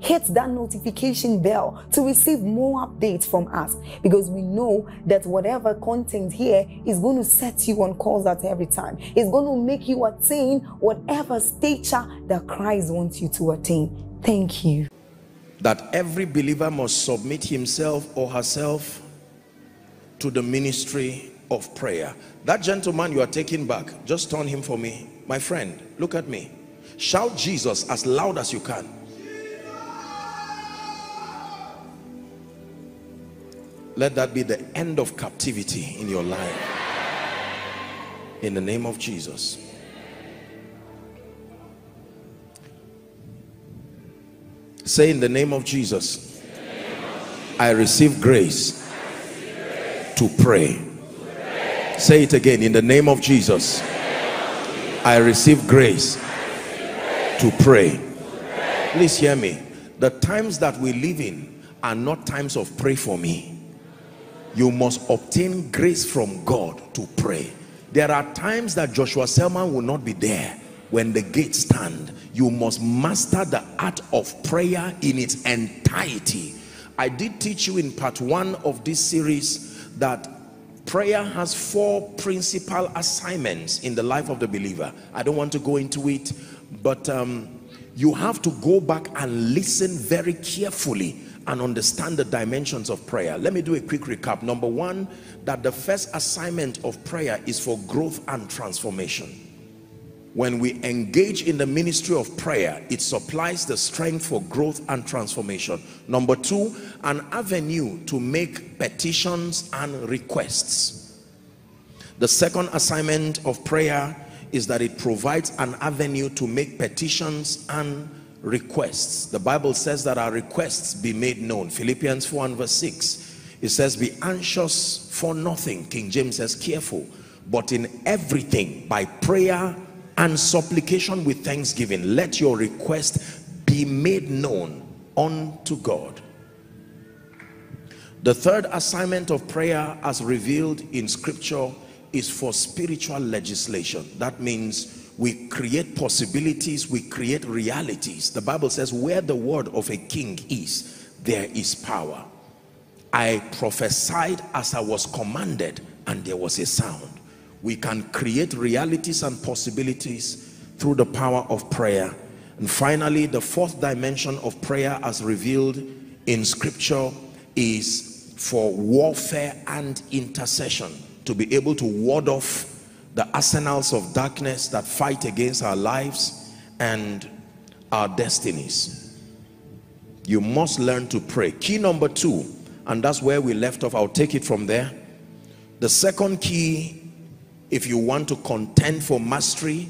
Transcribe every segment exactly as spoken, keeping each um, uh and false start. Hit that notification bell to receive more updates from us, because we know that whatever content here is going to set you on course at every time. It's going to make you attain whatever stature that Christ wants you to attain. Thank you. That every believer must submit himself or herself to the ministry of prayer. That gentleman you are taking back, just turn him for me. My friend, look at me. Shout Jesus as loud as you can. Let that be the end of captivity in your life. In the name of Jesus. Say, in the name of Jesus, I receive grace to pray. Say it again. In the name of Jesus, I receive grace to pray. Please hear me. The times that we live in are not times of pray for me. You must obtain grace from God to pray. There are times that Joshua Selman will not be there when the gates stand. You must master the art of prayer in its entirety. I did teach you in part one of this series that prayer has four principal assignments in the life of the believer. I don't want to go into it, but um, you have to go back and listen very carefully and understand the dimensions of prayer. Let me do a quick recap. Number one, that the first assignment of prayer is for growth and transformation. When we engage in the ministry of prayer, it supplies the strength for growth and transformation. Number two, an avenue to make petitions and requests. The second assignment of prayer is that it provides an avenue to make petitions and requests. The Bible says that our requests be made known. Philippians four and verse six, it says, be anxious for nothing. King James says, careful, but in everything by prayer and supplication with thanksgiving, let your request be made known unto God. The third assignment of prayer, as revealed in Scripture, is for spiritual legislation. That means we create possibilities, we create realities. The Bible says, where the word of a king is, there is power. I prophesied as I was commanded, and there was a sound. We can create realities and possibilities through the power of prayer. And finally, the fourth dimension of prayer, as revealed in Scripture, is for warfare and intercession, to be able to ward off the arsenals of darkness that fight against our lives and our destinies. You must learn to pray. Key number two, and that's where we left off. I'll take it from there. The second key, if you want to contend for mastery,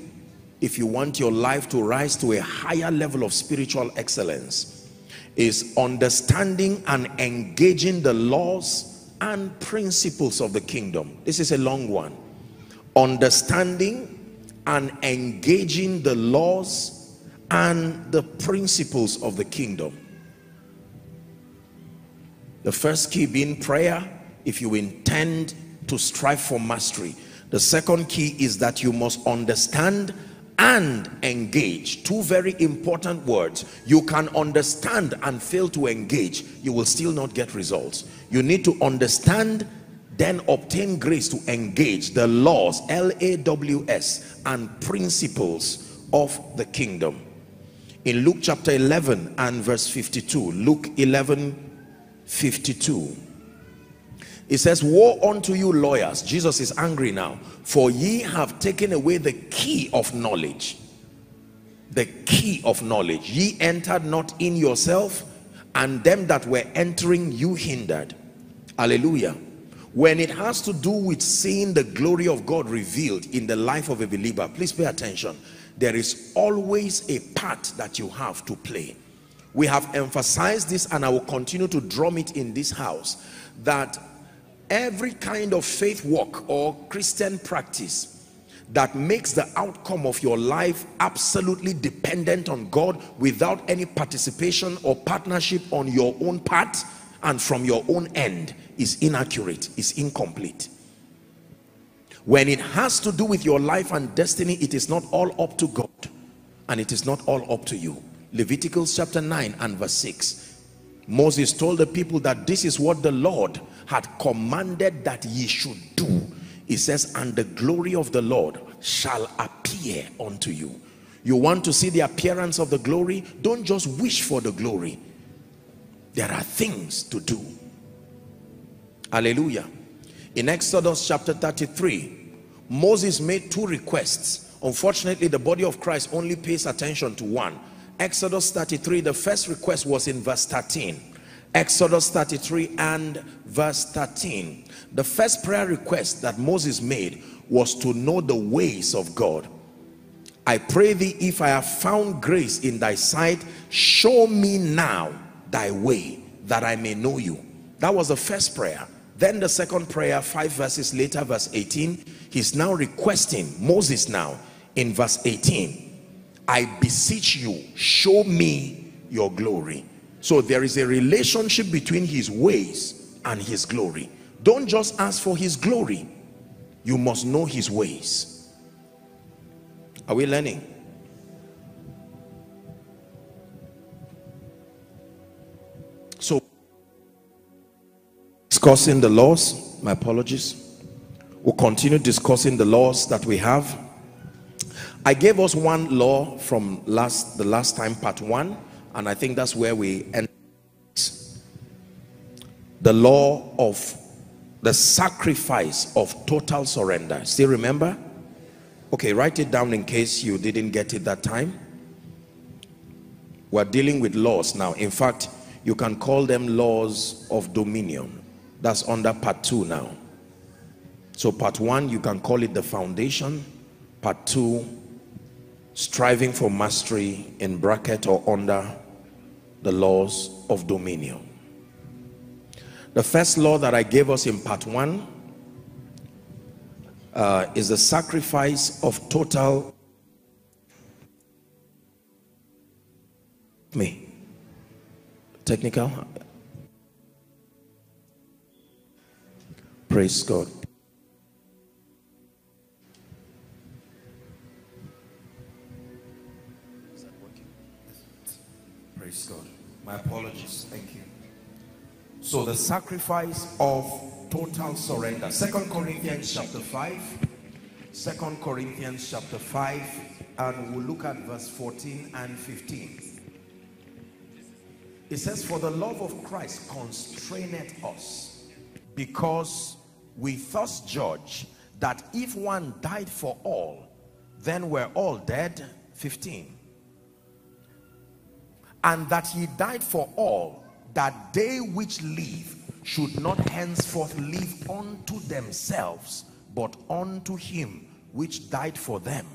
if you want your life to rise to a higher level of spiritual excellence, is understanding and engaging the laws and principles of the kingdom. This is a long one. Understanding and engaging the laws and the principles of the kingdom. The first key being prayer, if you intend to strive for mastery. The second key is that you must understand and engage. Two very important words. You can understand and fail to engage, you will still not get results. You need to understand, then obtain grace to engage the laws, L A W S, and principles of the kingdom. In Luke chapter eleven and verse fifty-two, Luke eleven fifty-two. It says, woe unto you lawyers. Jesus is angry now. For ye have taken away the key of knowledge. The key of knowledge. Ye entered not in yourself, and them that were entering you hindered. Hallelujah. When it has to do with seeing the glory of God revealed in the life of a believer, please pay attention. There is always a part that you have to play. We have emphasized this, and I will continue to drum it in this house, that every kind of faith walk or Christian practice that makes the outcome of your life absolutely dependent on God without any participation or partnership on your own part and from your own end is inaccurate, is incomplete. When it has to do with your life and destiny, it is not all up to God, and it is not all up to you. Leviticus chapter nine and verse six. Moses told the people that this is what the Lord had commanded that ye should do. He says, and the glory of the Lord shall appear unto you. You want to see the appearance of the glory? Don't just wish for the glory. There are things to do. Hallelujah. In Exodus chapter thirty-three, Moses made two requests. Unfortunately, the body of Christ only pays attention to one. Exodus thirty-three, the first request was in verse thirteen. Exodus thirty-three and verse thirteen. The first prayer request that Moses made was to know the ways of God. I pray thee, if I have found grace in thy sight, show me now thy way, that I may know you. That was the first prayer. Then the second prayer, five verses later, verse eighteen, he's now requesting, Moses now, in verse eighteen, I beseech you, show me your glory. So there is a relationship between his ways and his glory. Don't just ask for his glory. You must know his ways. Are we learning? So, discussing the laws, my apologies. We'll continue discussing the laws that we have. I gave us one law from last the last time, part one. And I think that's where we end. The law of the sacrifice of total surrender. Still remember? Okay, write it down in case you didn't get it that time. We're dealing with laws now. In fact, you can call them laws of dominion. That's under part two now. So part one, you can call it the foundation. Part two, striving for mastery, in bracket or under, the laws of dominion. The first law that I gave us in part one uh, is the sacrifice of total me technical praise God. Praise God. My apologies. Thank you. So the sacrifice of total surrender. Second Corinthians chapter five. Second Corinthians chapter five, and we'll look at verse fourteen and fifteen. It says, for the love of Christ constraineth us, because we thus judge that if one died for all, then we're all dead. fifteen. And that he died for all, that they which live should not henceforth live unto themselves, but unto him which died for them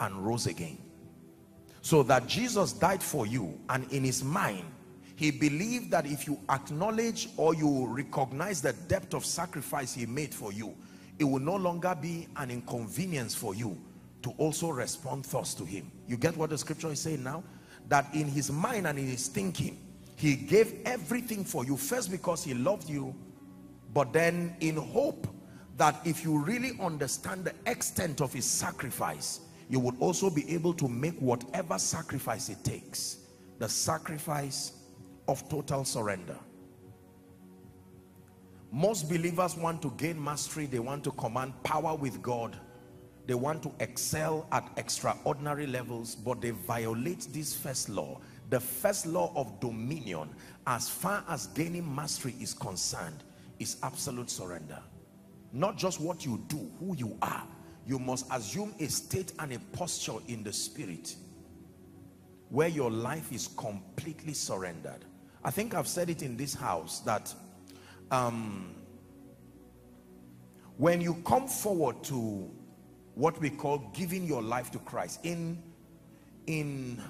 and rose again. So that Jesus died for you, and in his mind, he believed that if you acknowledge or you recognize the depth of sacrifice he made for you, it will no longer be an inconvenience for you to also respond thus to him. You get what the scripture is saying now? That in his mind and in his thinking, he gave everything for you, first because he loved you, but then in hope that if you really understand the extent of his sacrifice, you would also be able to make whatever sacrifice it takes. The sacrifice of total surrender. Most believers want to gain mastery. They want to command power with God. They want to excel at extraordinary levels, but they violate this first law, The first law of dominion, as far as gaining mastery is concerned, is absolute surrender. Not just what you do, who you are. You must assume a state and a posture in the spirit where your life is completely surrendered. I think I've said it in this house that um, when you come forward to what we call giving your life to Christ, in in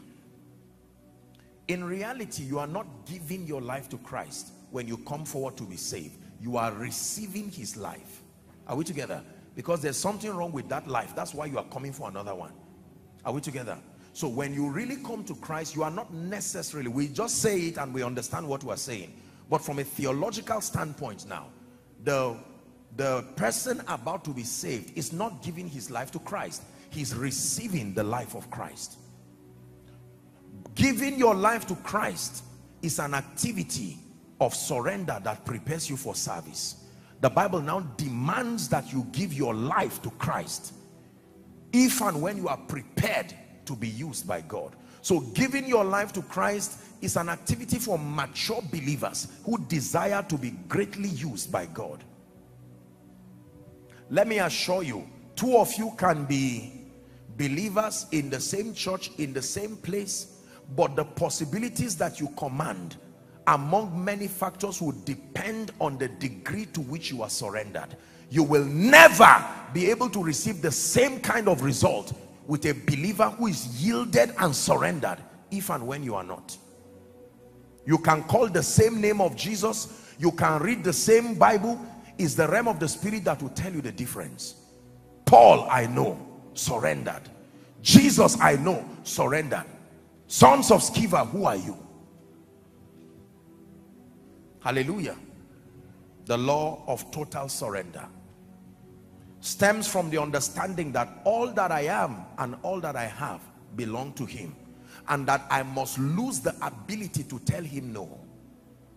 in reality, you are not giving your life to Christ when you come forward to be saved. You are receiving his life. Are we together? Because there's something wrong with that life. That's why you are coming for another one. Are we together? So when you really come to Christ, you are not necessarily, we just say it and we understand what we are saying. But from a theological standpoint now, the, the person about to be saved is not giving his life to Christ. He's receiving the life of Christ. Giving your life to Christ is an activity of surrender that prepares you for service. The Bible now demands that you give your life to Christ if and when you are prepared to be used by God. So giving your life to Christ is an activity for mature believers who desire to be greatly used by God. Let me assure you, two of you can be believers in the same church, in the same place, but the possibilities that you command among many factors would depend on the degree to which you are surrendered. You will never be able to receive the same kind of result with a believer who is yielded and surrendered if and when you are not. You can call the same name of Jesus, you can read the same Bible, it's the realm of the spirit that will tell you the difference. Paul, I know, surrendered. Jesus, I know, surrendered. Sons of Sceva, who are you? Hallelujah. The law of total surrender stems from the understanding that all that I am and all that I have belong to him, and that I must lose the ability to tell him no.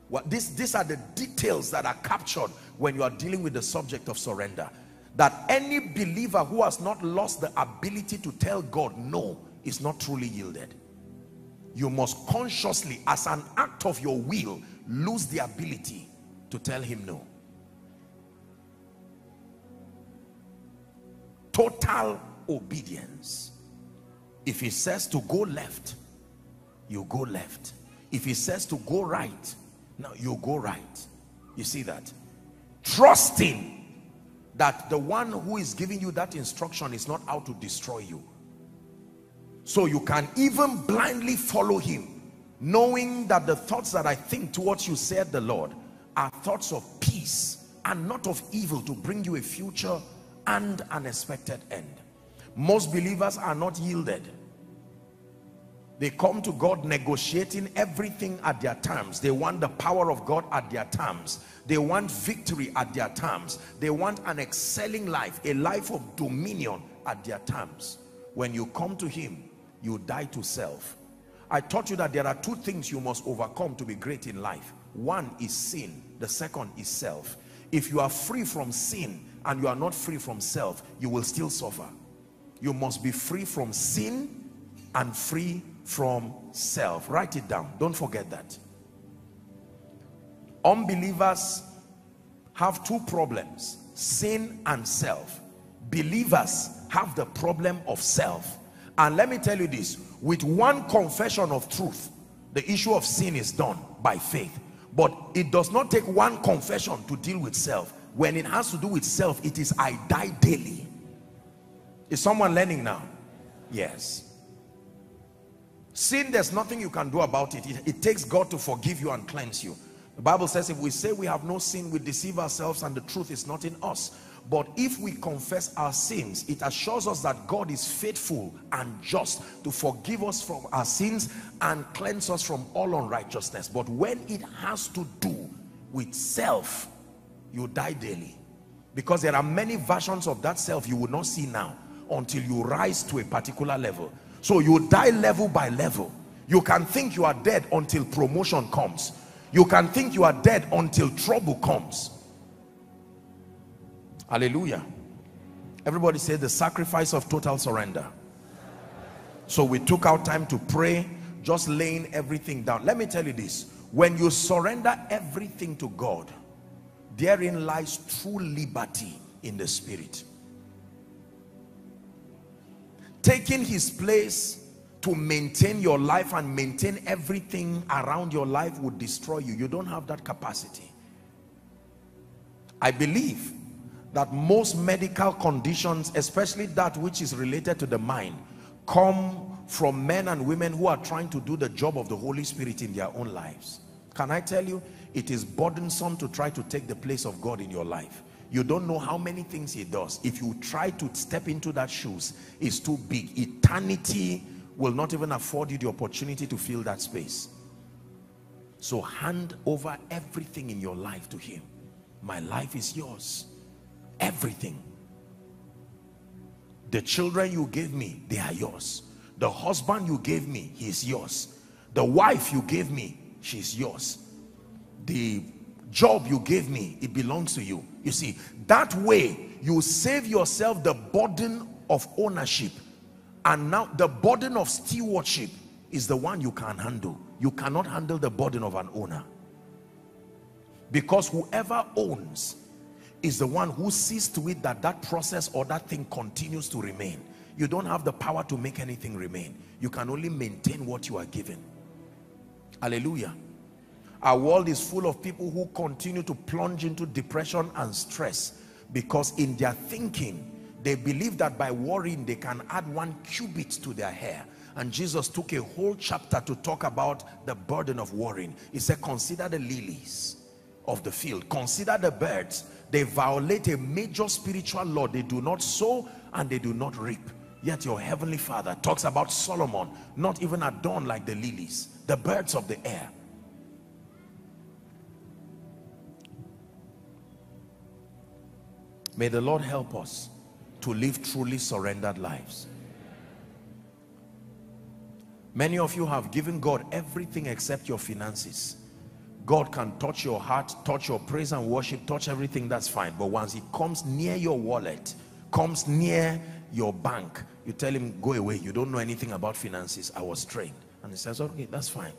What this, these are the details that are captured when you are dealing with the subject of surrender. That any believer who has not lost the ability to tell God no is not truly yielded. You must consciously, as an act of your will, lose the ability to tell him no. Total obedience. If he says to go left, you go left. If he says to go right, now you go right. You see that? Trusting that the one who is giving you that instruction is not out to destroy you. So you can even blindly follow him, knowing that the thoughts that I think towards you, said the Lord, are thoughts of peace and not of evil, to bring you a future and an expected end. Most believers are not yielded. They come to God negotiating everything at their terms. They want the power of God at their terms. They want victory at their terms. They want an excelling life, a life of dominion at their terms. When you come to him, you die to self. I taught you that there are two things you must overcome to be great in life. One is sin, the second is self. If you are free from sin and you are not free from self, you will still suffer. You must be free from sin and free from self. Write it down, don't forget that. Unbelievers have two problems, sin and self. Believers have the problem of self. And let me tell you this, with one confession of truth, the issue of sin is done by faith. But it does not take one confession to deal with self. When it has to do with self, it is I die daily. Is someone learning now? Yes. Sin, there's nothing you can do about it. It, it takes God to forgive you and cleanse you. The Bible says if we say we have no sin, we deceive ourselves and the truth is not in us. But if we confess our sins, it assures us that God is faithful and just to forgive us from our sins and cleanse us from all unrighteousness. But when it has to do with self, you die daily. Because there are many versions of that self you will not see now until you rise to a particular level. So you die level by level. You can think you are dead until promotion comes. You can think you are dead until trouble comes. Hallelujah. Everybody say the sacrifice of total surrender. So we took our time to pray. just laying everything down. Let me tell you this, when you surrender everything to God, therein lies true liberty in the spirit. Taking his place to maintain your life and maintain everything around your life would destroy you. You don't have that capacity. I believe that most medical conditions, especially that which is related to the mind, come from men and women who are trying to do the job of the Holy Spirit in their own lives. Can I tell you, it is burdensome to try to take the place of God in your life. You don't know how many things he does. If you try to step into that shoes, it's too big. Eternity will not even afford you the opportunity to fill that space. So hand over everything in your life to him. My life is yours. Everything. The children you gave me, they are yours. The husband you gave me, he is yours. The wife you gave me, she is yours. The job you gave me, it belongs to you. You see, that way you save yourself the burden of ownership, and now the burden of stewardship is the one you can handle. You cannot handle the burden of an owner, because whoever owns is the one who sees to it that that process or that thing continues to remain. You don't have the power to make anything remain. You can only maintain what you are given. Hallelujah. Our world is full of people who continue to plunge into depression and stress because in their thinking, they believe that by worrying, they can add one cubit to their hair. And Jesus took a whole chapter to talk about the burden of worrying. He said, consider the lilies of the field. Consider the birds. They violate a major spiritual law. They do not sow and they do not reap. Yet your heavenly Father talks about Solomon, not even adorned like the lilies, the birds of the air. May the Lord help us to live truly surrendered lives. Many of you have given God everything except your finances. God can touch your heart, touch your praise and worship, touch everything, that's fine. But once he comes near your wallet, comes near your bank, you tell him, go away, you don't know anything about finances, I was trained. And he says, okay, that's fine.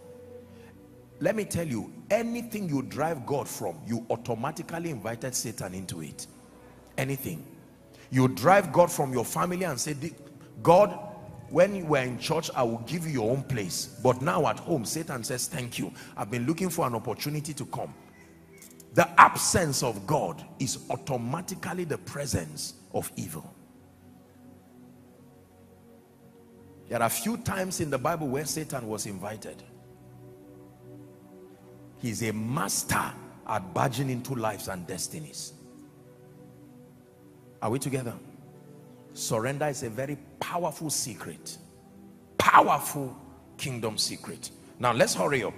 Let me tell you, anything you drive God from, you automatically invited Satan into it. Anything. You drive God from your family and say, God, when you were in church, I will give you your own place. But now at home, Satan says, thank you. I've been looking for an opportunity to come. The absence of God is automatically the presence of evil. There are few times in the Bible where Satan was invited. He's a master at barging into lives and destinies. Are we together? Surrender is a very powerful secret. Powerful kingdom secret. Now let's hurry up.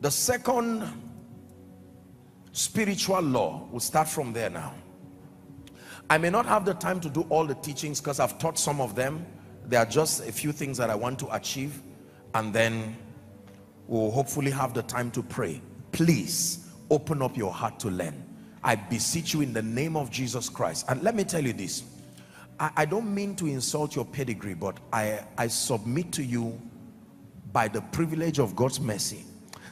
The second spiritual law, we'll start from there now. I may not have the time to do all the teachings because I've taught some of them. There are just a few things that I want to achieve, and then we'll hopefully have the time to pray. Please open up your heart to learn. I beseech you in the name of Jesus Christ. And let me tell you this, I, I don't mean to insult your pedigree, but I, I submit to you by the privilege of God's mercy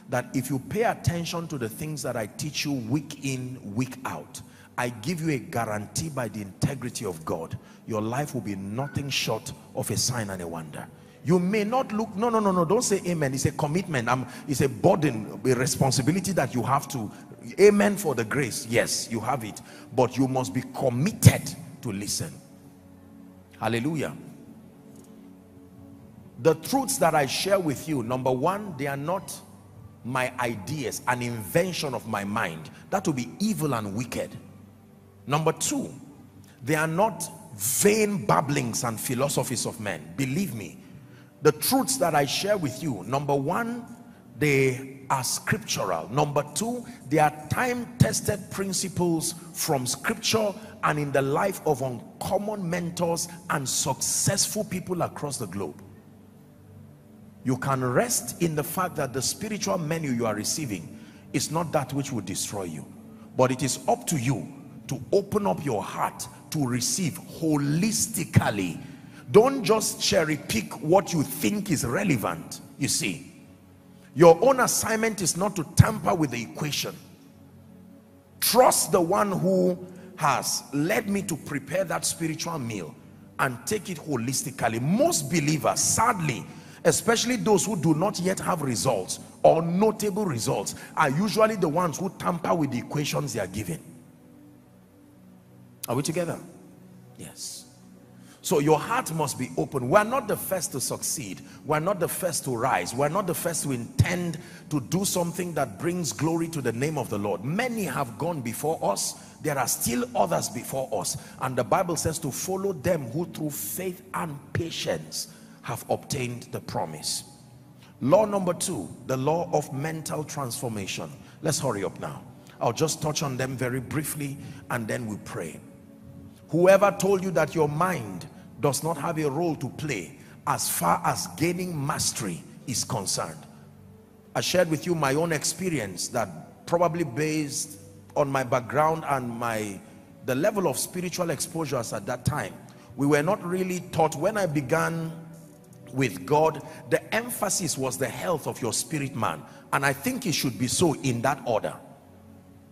that if you pay attention to the things that I teach you week in, week out, I give you a guarantee by the integrity of God, your life will be nothing short of a sign and a wonder. You may not look, no, no, no, no, don't say amen. It's a commitment, um, it's a burden, a responsibility that you have to. Amen for the grace, yes, you have it, but you must be committed to listen. Hallelujah. The truths that I share with you, number one, they are not my ideas, an invention of my mind. That would be evil and wicked. Number two, they are not vain babblings and philosophies of men. Believe me, the truths that I share with you, number one, they are scriptural. Number two, they are time-tested principles from scripture and in the life of uncommon mentors and successful people across the globe. You can rest in the fact that the spiritual menu you are receiving is not that which will destroy you, but it is up to you to open up your heart to receive holistically Don't just cherry pick what you think is relevant. You see, your own assignment is not to tamper with the equation. Trust the one who has led me to prepare that spiritual meal and take it holistically. Most believers, sadly, especially those who do not yet have results or notable results, are usually the ones who tamper with the equations they are given. Are we together? Yes. So your heart must be open. We are not the first to succeed. We are not the first to rise. We are not the first to intend to do something that brings glory to the name of the Lord. Many have gone before us. There are still others before us. And the Bible says to follow them who through faith and patience have obtained the promise. Law number two, the law of mental transformation. Let's hurry up now. I'll just touch on them very briefly and then we pray. Whoever told you that your mind does not have a role to play as far as gaining mastery is concerned. I shared with you my own experience that probably based on my background and my the level of spiritual exposures at that time, we were not really taught. When I began with God, the emphasis was the health of your spirit man, and I think it should be so in that order.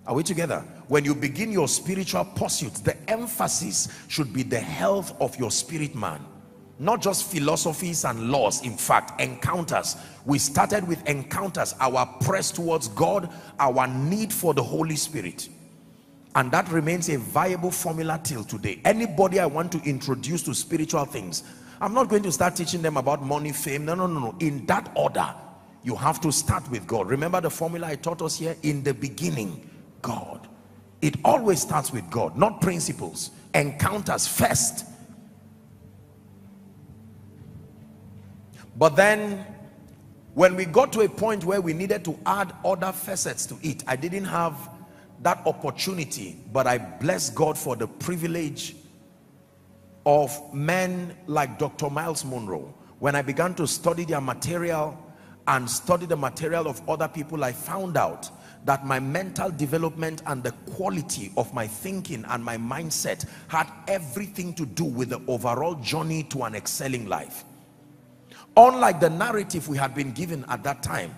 Are we together? When you begin your spiritual pursuits, the emphasis should be the health of your spirit man. Not just philosophies and laws, in fact, encounters. We started with encounters, our press towards God, our need for the Holy Spirit. And that remains a viable formula till today. Anybody I want to introduce to spiritual things, I'm not going to start teaching them about money, fame. No, no, no, no. In that order, you have to start with God. Remember the formula I taught us here? In the beginning, God. It always starts with God, not principles. Encounters first. But then when we got to a point where we needed to add other facets to it, I didn't have that opportunity, but I bless God for the privilege of men like Doctor Miles Monroe. When I began to study their material and study the material of other people, I found out that my mental development and the quality of my thinking and my mindset had everything to do with the overall journey to an excelling life. Unlike the narrative we had been given at that time,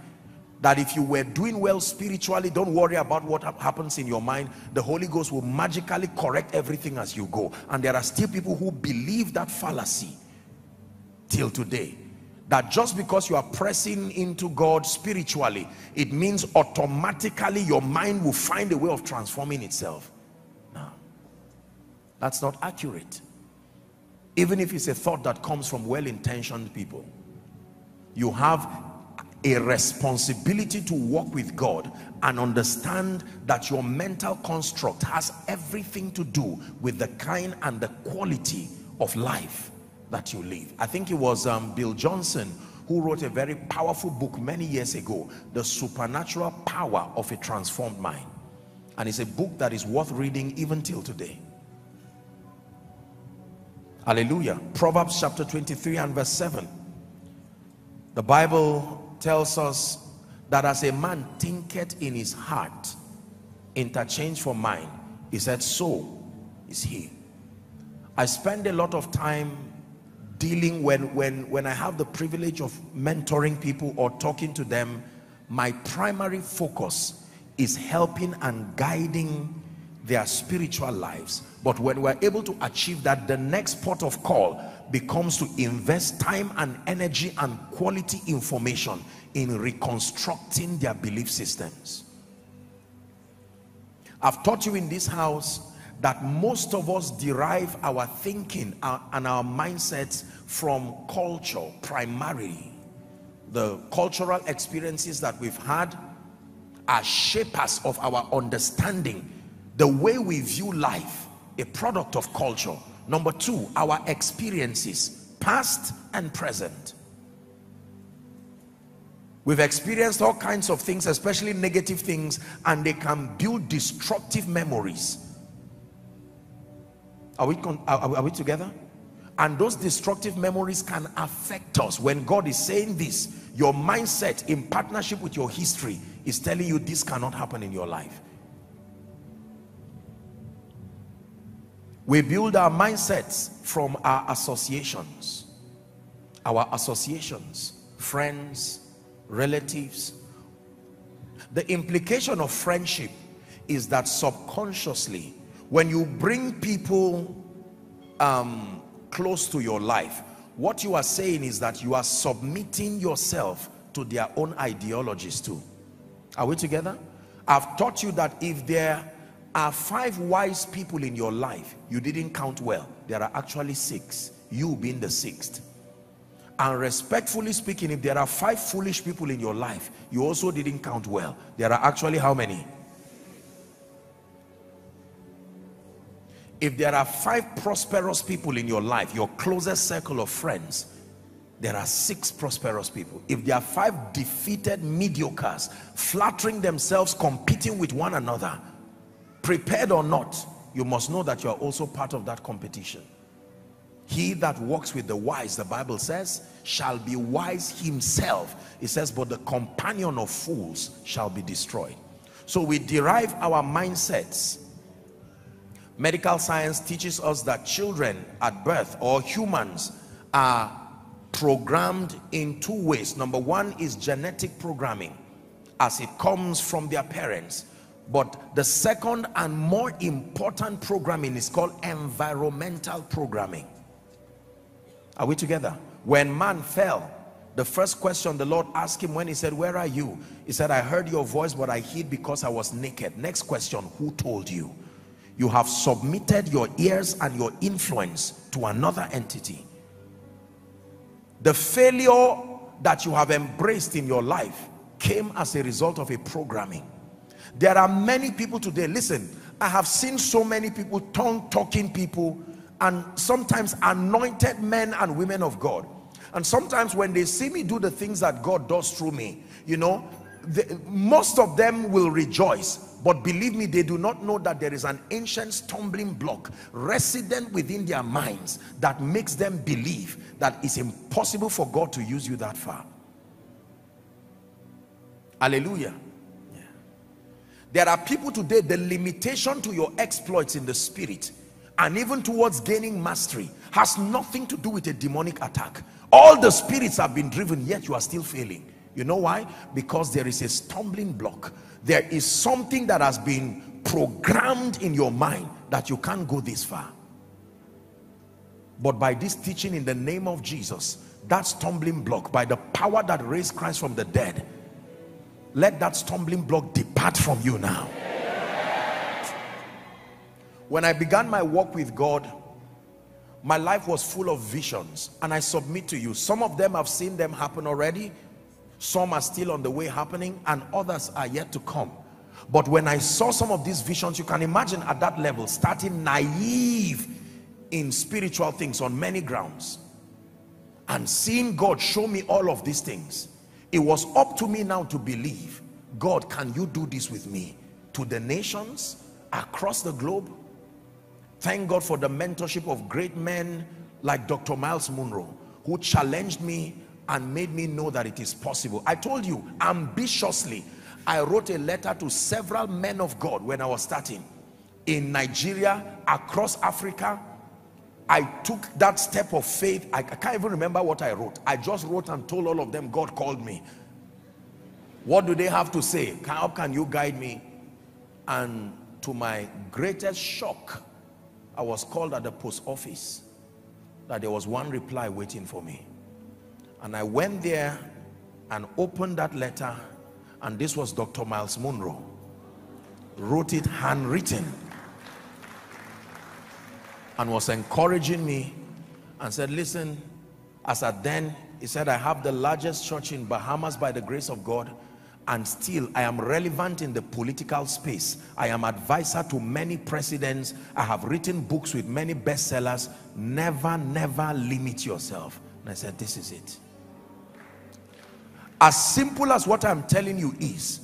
that if you were doing well spiritually, don't worry about what happens in your mind. The Holy Ghost will magically correct everything as you go. And there are still people who believe that fallacy till today. That just because you are pressing into God spiritually, it means automatically your mind will find a way of transforming itself. Now, that's not accurate. Even if it's a thought that comes from well-intentioned people, you have a responsibility to walk with God and understand that your mental construct has everything to do with the kind and the quality of life that you live. I think it was um, Bill Johnson who wrote a very powerful book many years ago, The Supernatural Power of a Transformed Mind. And it's a book that is worth reading even till today. Hallelujah. Proverbs chapter twenty-three and verse seven. The Bible tells us that as a man thinketh in his heart, interchange for mind, he said, so is he. I spend a lot of time dealing when when when I have the privilege of mentoring people or talking to them. My primary focus is helping and guiding their spiritual lives. But when we're able to achieve that, the next port of call becomes to invest time and energy and quality information in reconstructing their belief systems. I've taught you in this house that most of us derive our thinking and our mindsets from culture primarily. The cultural experiences that we've had are shapers of our understanding, the way we view life, a product of culture. Number two, our experiences, past and present. We've experienced all kinds of things, especially negative things, and they can build destructive memories. Are we, are we together? And those destructive memories can affect us. When God is saying this, your mindset in partnership with your history is telling you this cannot happen in your life. We build our mindsets from our associations. Our associations, friends, relatives. The implication of friendship is that subconsciously, when you bring people um, close to your life, what you are saying is that you are submitting yourself to their own ideologies too. Are we together? I've taught you that if there are five wise people in your life, you didn't count well. There are actually six, you being the sixth. And respectfully speaking, if there are five foolish people in your life, you also didn't count well. There are actually how many? If there are five prosperous people in your life, your closest circle of friends, there are six prosperous people. If there are five defeated mediocres, flattering themselves, competing with one another, prepared or not, you must know that you are also part of that competition. He that walks with the wise, the Bible says, shall be wise himself. It says, but the companion of fools shall be destroyed. So we derive our mindsets. Medical science teaches us that children at birth, or humans, are programmed in two ways. Number one is genetic programming, as it comes from their parents. But the second and more important programming is called environmental programming. Are we together? When man fell, the first question the Lord asked him when he said, where are you? He said, I heard your voice, but I hid because I was naked. Next question, who told you? You have submitted your ears and your influence to another entity. The failure that you have embraced in your life came as a result of a programming. There are many people today, listen, I have seen so many people, tongue-talking people, and sometimes anointed men and women of God. And sometimes when they see me do the things that God does through me, you know, the, most of them will rejoice. But believe me, they do not know that there is an ancient stumbling block resident within their minds that makes them believe that it's impossible for God to use you that far. Hallelujah. Yeah. There are people today, the limitation to your exploits in the spirit and even towards gaining mastery has nothing to do with a demonic attack. All the spirits have been driven, yet you are still failing. You know why? Because there is a stumbling block. There is something that has been programmed in your mind that you can't go this far. But by this teaching in the name of Jesus, that stumbling block, by the power that raised Christ from the dead, let that stumbling block depart from you now. When I began my walk with God, my life was full of visions, and I submit to you, some of them I've seen them happen already, some are still on the way happening, and others are yet to come. But when I saw some of these visions, you can imagine at that level, starting naive in spiritual things on many grounds, and seeing God show me all of these things, it was up to me now to believe, God, can you do this with me? To the nations, across the globe. Thank God for the mentorship of great men like Doctor Miles Monroe, who challenged me and made me know that it is possible. I told you, ambitiously, I wrote a letter to several men of God when I was starting. In Nigeria, across Africa, I took that step of faith. I can't even remember what I wrote. I just wrote and told all of them, God called me. What do they have to say? How can you guide me? And to my greatest shock, I was called at the post office that there was one reply waiting for me. And I went there and opened that letter, and this was Doctor Miles Monroe. Wrote it handwritten and was encouraging me and said, listen, as at then, he said, I have the largest church in Bahamas by the grace of God. And still, I am relevant in the political space. I am advisor to many presidents. I have written books with many bestsellers. Never, never limit yourself. And I said, this is it. As simple as what I'm telling you is,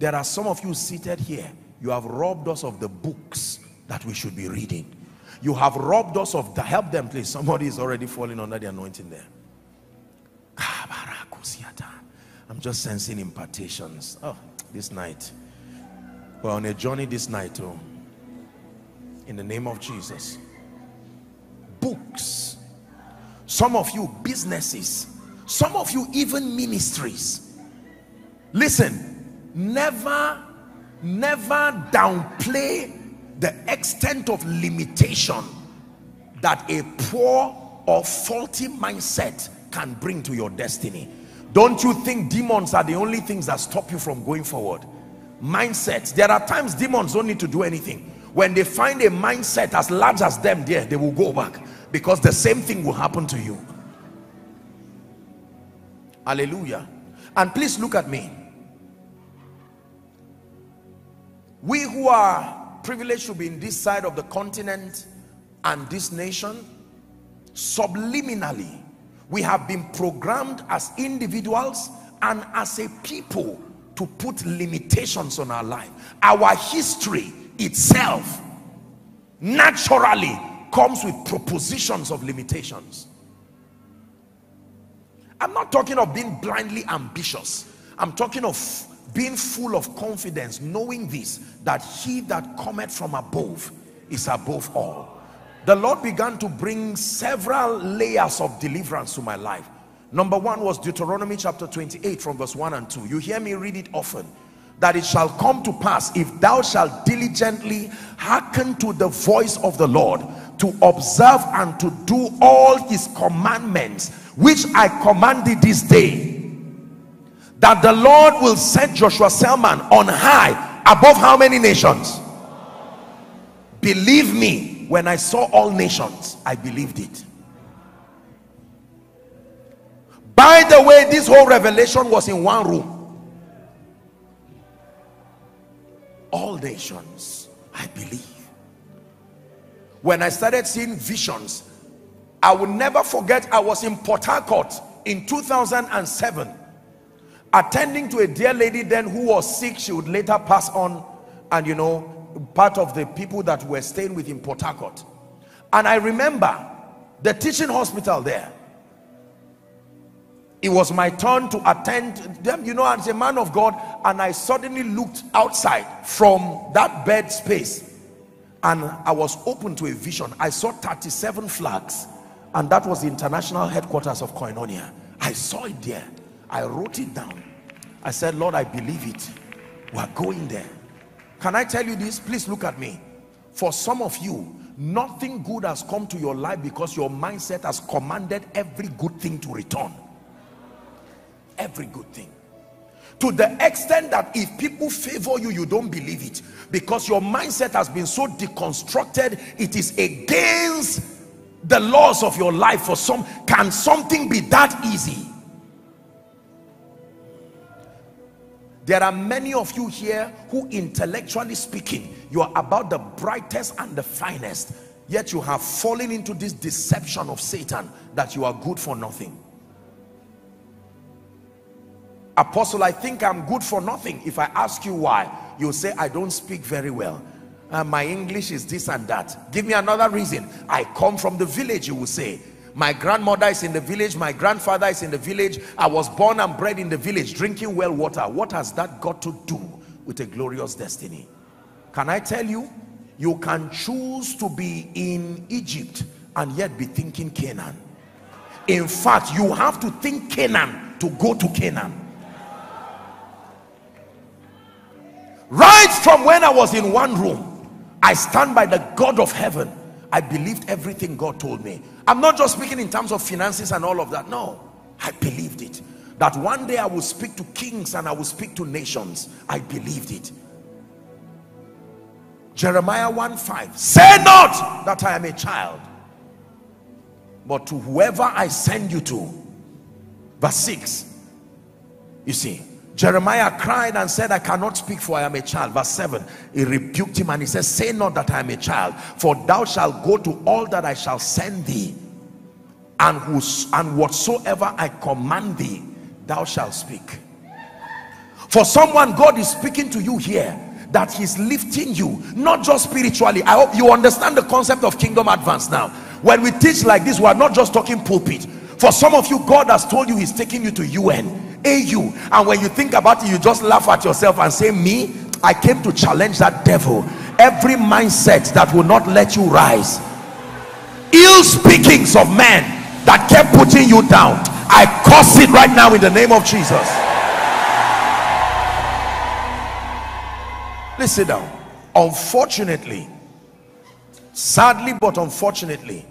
there are some of you seated here, you have robbed us of the books that we should be reading. You have robbed us of the, help them please, somebody is already falling under the anointing there. I'm just sensing impartations. Oh, this night. We're on a journey this night, oh. In the name of Jesus. books, some of you businesses, some of you even ministries. Listen, never never downplay the extent of limitation that a poor or faulty mindset can bring to your destiny. Don't you think demons are the only things that stop you from going forward? Mindsets. There are times demons don't need to do anything. When they find a mindset as large as them, there they will go back, because the same thing will happen to you. Hallelujah. And please look at me. We who are privileged to be in this side of the continent and this nation, subliminally, we have been programmed as individuals and as a people to put limitations on our life. Our history itself naturally comes with propositions of limitations. I'm not talking of being blindly ambitious. I'm talking of being full of confidence, knowing this, that he that cometh from above is above all. The Lord began to bring several layers of deliverance to my life. Number one was Deuteronomy chapter twenty-eight from verse one and two. You hear me read it often. That it shall come to pass, if thou shalt diligently hearken to the voice of the Lord, to observe and to do all his commandments, which I command thee this day, that the Lord will set Joshua Selman on high above how many nations? Believe me, when I saw all nations, I believed it. By the way, this whole revelation was in one room. All nations, I believe. When I started seeing visions, I will never forget, I was in Port Harcourt in two thousand seven, attending to a dear lady then who was sick. She would later pass on, and you know, part of the people that were staying with in Port Harcourt. And I remember the teaching hospital there. It was my turn to attend them, you know, as a man of God, and I suddenly looked outside from that bed space, and I was open to a vision. I saw thirty-seven flags, and that was the international headquarters of Koinonia. I saw it there. I wrote it down. I said, Lord, I believe it. We're going there. Can I tell you this? Please look at me. For some of you, nothing good has come to your life because your mindset has commanded every good thing to return. Every good thing. To the extent that if people favor you, you don't believe it, because your mindset has been so deconstructed, it is against the laws of your life. For some, can something be that easy? There are many of you here who, intellectually speaking, you are about the brightest and the finest, yet you have fallen into this deception of Satan that you are good for nothing. Apostle, I think I'm good for nothing. If I ask you why, you'll say, I don't speak very well. Uh, my English is this and that. Give me another reason. I come from the village, you will say. My grandmother is in the village. My grandfather is in the village. I was born and bred in the village, drinking well water. What has that got to do with a glorious destiny? Can I tell you? You can choose to be in Egypt and yet be thinking Canaan. In fact, you have to think Canaan to go to Canaan. Right from when I was in one room, I stand by the God of heaven. I believed everything God told me. I'm not just speaking in terms of finances and all of that. No, I believed it. That one day I will speak to kings and I will speak to nations. I believed it. Jeremiah one five. Say not that I am a child, but to whoever I send you to. Verse six. You see, Jeremiah cried and said, I cannot speak, for I am a child. Verse seven, he rebuked him and he says, say not that I am a child, for thou shalt go to all that I shall send thee, and, whos and whatsoever I command thee, thou shalt speak. For someone, God is speaking to you here, that he's lifting you, not just spiritually. I hope you understand the concept of kingdom advance now. When we teach like this, we are not just talking pulpit. For some of you, God has told you he's taking you to U N. A U, and when you think about it, you just laugh at yourself and say, me, I came to challenge that devil. Every mindset that will not let you rise, ill speakings of men that kept putting you down, I curse it right now in the name of Jesus. Please sit down. Unfortunately, sadly but unfortunately,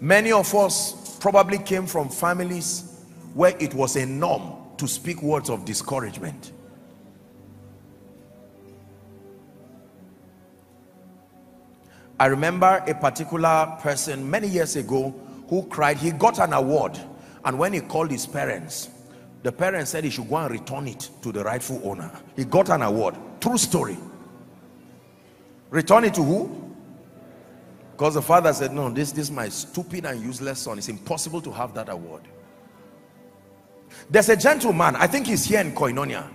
many of us probably came from families where it was a norm to speak words of discouragement. I remember a particular person many years ago who cried. He got an award, and when he called his parents, the parents said he should go and return it to the rightful owner. He got an award. True story. Return it to who? Because the father said, no, this, this is my stupid and useless son. It's impossible to have that award. There's a gentleman, I think he's here in Koinonia.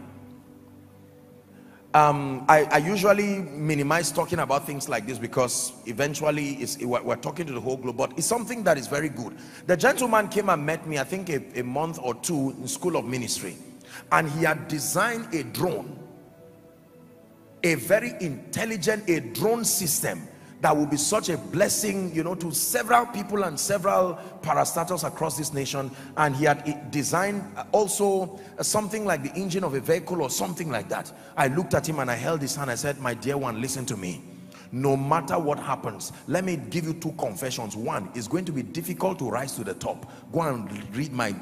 Um, I, I usually minimize talking about things like this because eventually it's, we're talking to the whole globe, but it's something that is very good. The gentleman came and met me, I think a, a month or two in School of Ministry, and he had designed a drone, a very intelligent a drone system that would be such a blessing, you know, to several people and several parastatals across this nation. And he had designed also something like the engine of a vehicle or something like that. I looked at him and I held his hand. I said, my dear one, listen to me. No matter what happens, let me give you two confessions. One, it's going to be difficult to rise to the top. Go and read my,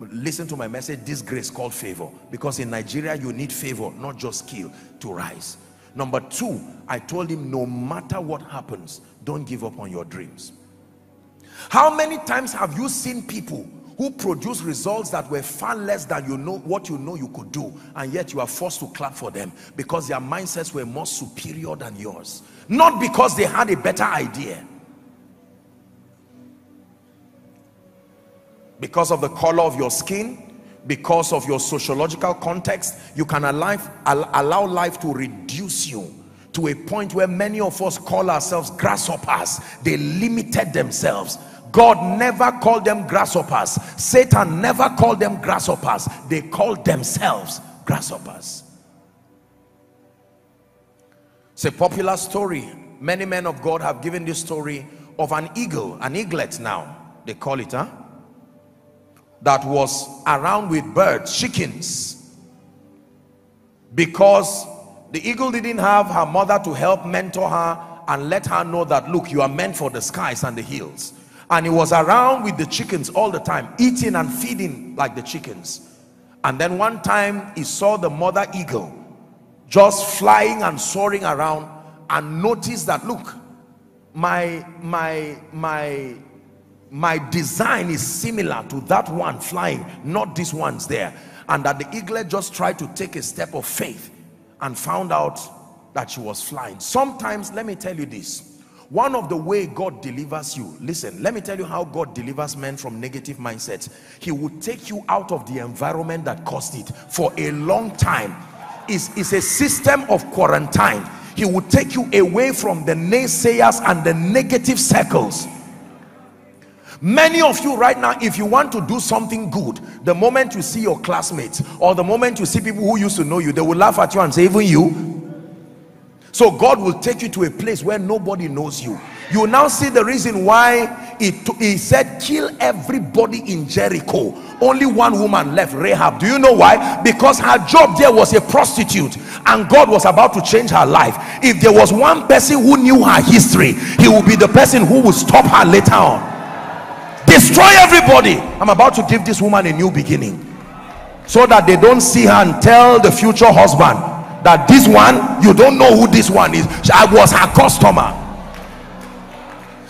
listen to my message, This Grace Called Favor. Because in Nigeria, you need favor, not just skill, to rise. Number two, I told him, no matter what happens, don't give up on your dreams. How many times have you seen people who produce results that were far less than you know what you know you could do, and yet you are forced to clap for them because their mindsets were more superior than yours, not because they had a better idea, because of the color of your skin, because of your sociological context. You can allow, allow life to reduce you to a point where many of us call ourselves grasshoppers. They limited themselves. God never called them grasshoppers. Satan never called them grasshoppers. They called themselves grasshoppers. It's a popular story. Many men of God have given this story of an eagle, an eaglet now, they call it, huh? That was around with birds, chickens, because the eagle didn't have her mother to help mentor her and let her know that, look, you are meant for the skies and the hills. And he was around with the chickens all the time, eating and feeding like the chickens. And then one time he saw the mother eagle just flying and soaring around, and noticed that, look, my my my my design is similar to that one flying, not this one's there. And that the eaglet just tried to take a step of faith and found out that she was flying. Sometimes, let me tell you this, one of the way God delivers you, listen, let me tell you how God delivers men from negative mindsets. He will take you out of the environment that caused it for a long time. It's, it's a system of quarantine. He will take you away from the naysayers and the negative circles. Many of you right now, if you want to do something good, the moment you see your classmates or the moment you see people who used to know you, they will laugh at you and say, even you? So God will take you to a place where nobody knows you. You now see the reason why it, he said, kill everybody in Jericho. Only one woman left, Rahab. Do you know why? Because her job there was a prostitute, and God was about to change her life. If there was one person who knew her history, he would be the person who would stop her later on. Destroy everybody. I'm about to give this woman a new beginning, so that they don't see her and tell the future husband that this one, you don't know who this one is. I was her customer.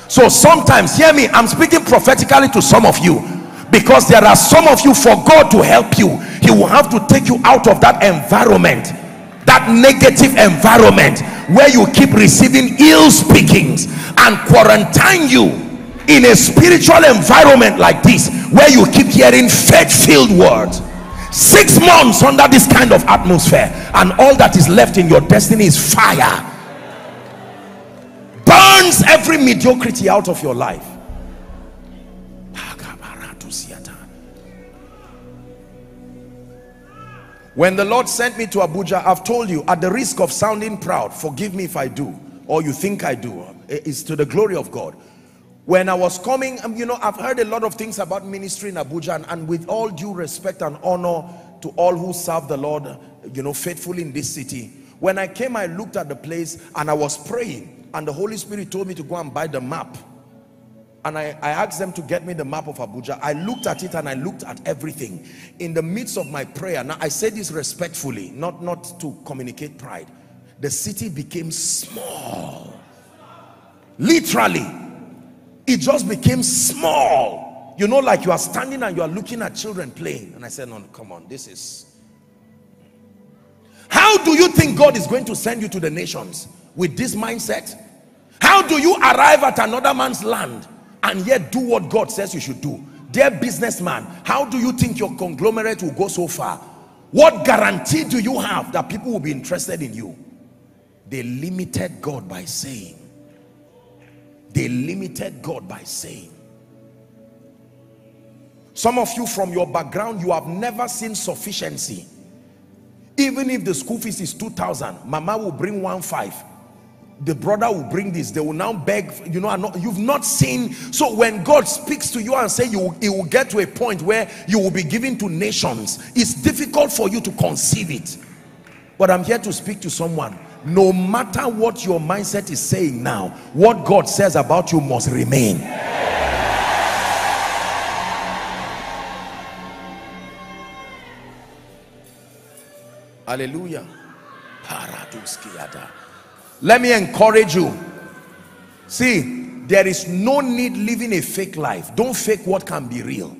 So sometimes, hear me, I'm speaking prophetically to some of you, because there are some of you, for God to help you, he will have to take you out of that environment, that negative environment where you keep receiving ill speakings, and quarantine you in a spiritual environment like this, where you keep hearing faith-filled words. Six months under this kind of atmosphere, and all that is left in your destiny is fire. Burns every mediocrity out of your life. When the Lord sent me to Abuja, I've told you, at the risk of sounding proud, forgive me if I do, or you think I do, it's to the glory of God. When I was coming, you know, I've heard a lot of things about ministry in Abuja, and, and with all due respect and honor to all who serve the Lord, you know, faithfully in this city. When I came, I looked at the place and I was praying, and the Holy Spirit told me to go and buy the map. And I, I asked them to get me the map of Abuja. I looked at it and I looked at everything. In the midst of my prayer, now I say this respectfully, not, not to communicate pride, the city became small. Literally. It just became small, you know, like you are standing and you are looking at children playing. And I said, no, come on, this is... How do you think God is going to send you to the nations with this mindset? How do you arrive at another man's land and yet do what God says you should do? Dear businessman, how do you think your conglomerate will go so far? What guarantee do you have that people will be interested in you? They limited God by saying, They limited God by saying. Some of you, from your background, you have never seen sufficiency. Even if the school fees is two thousand, mama will bring one five. The brother will bring this. They will now beg, you know, not, you've not seen. So when God speaks to you and say you, it will get to a point where you will be given to nations, it's difficult for you to conceive it. But I'm here to speak to someone. No matter what your mindset is saying now, what God says about you must remain. Hallelujah. Let me encourage you. See, there is no need living a fake life. Don't fake what can be real.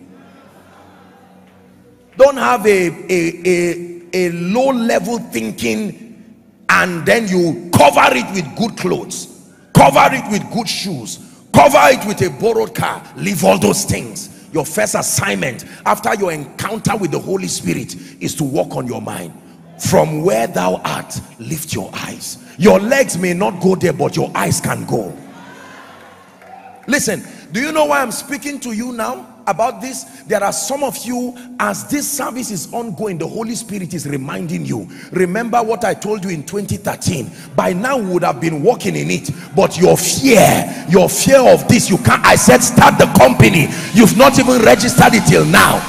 Don't have a, a, a, a low-level thinking and then you cover it with good clothes, cover it with good shoes, cover it with a borrowed car. Leave all those things. Your first assignment after your encounter with the Holy Spirit is to walk on your mind. From where thou art, lift your eyes. Your legs may not go there, but your eyes can go. Listen, do you know why I'm speaking to you now about this? There are some of you, as this service is ongoing, the Holy Spirit is reminding you. Remember what I told you in twenty thirteen. By now we would have been walking in it, but your fear, your fear of this, you can't. I said start the company. You've not even registered it till now.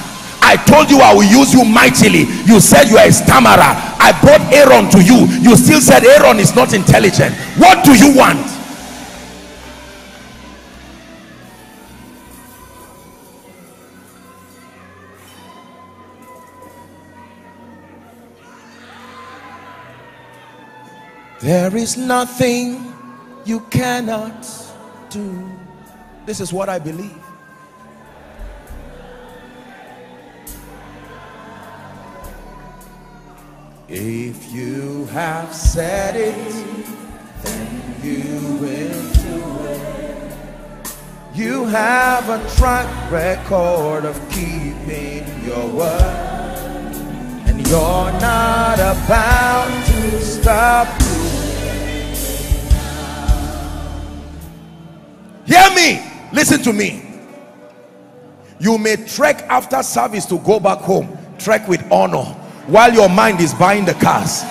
I told you I will use you mightily. You said you are a stammerer. I brought Aaron to you. You still said Aaron is not intelligent. What do you want? There is nothing you cannot do. This is what I believe. If you have said it, then you will do it. You have a track record of keeping your word, and you're not about to stop. Hear me, listen to me. You may trek after service to go back home, trek with honor, while your mind is buying the cars.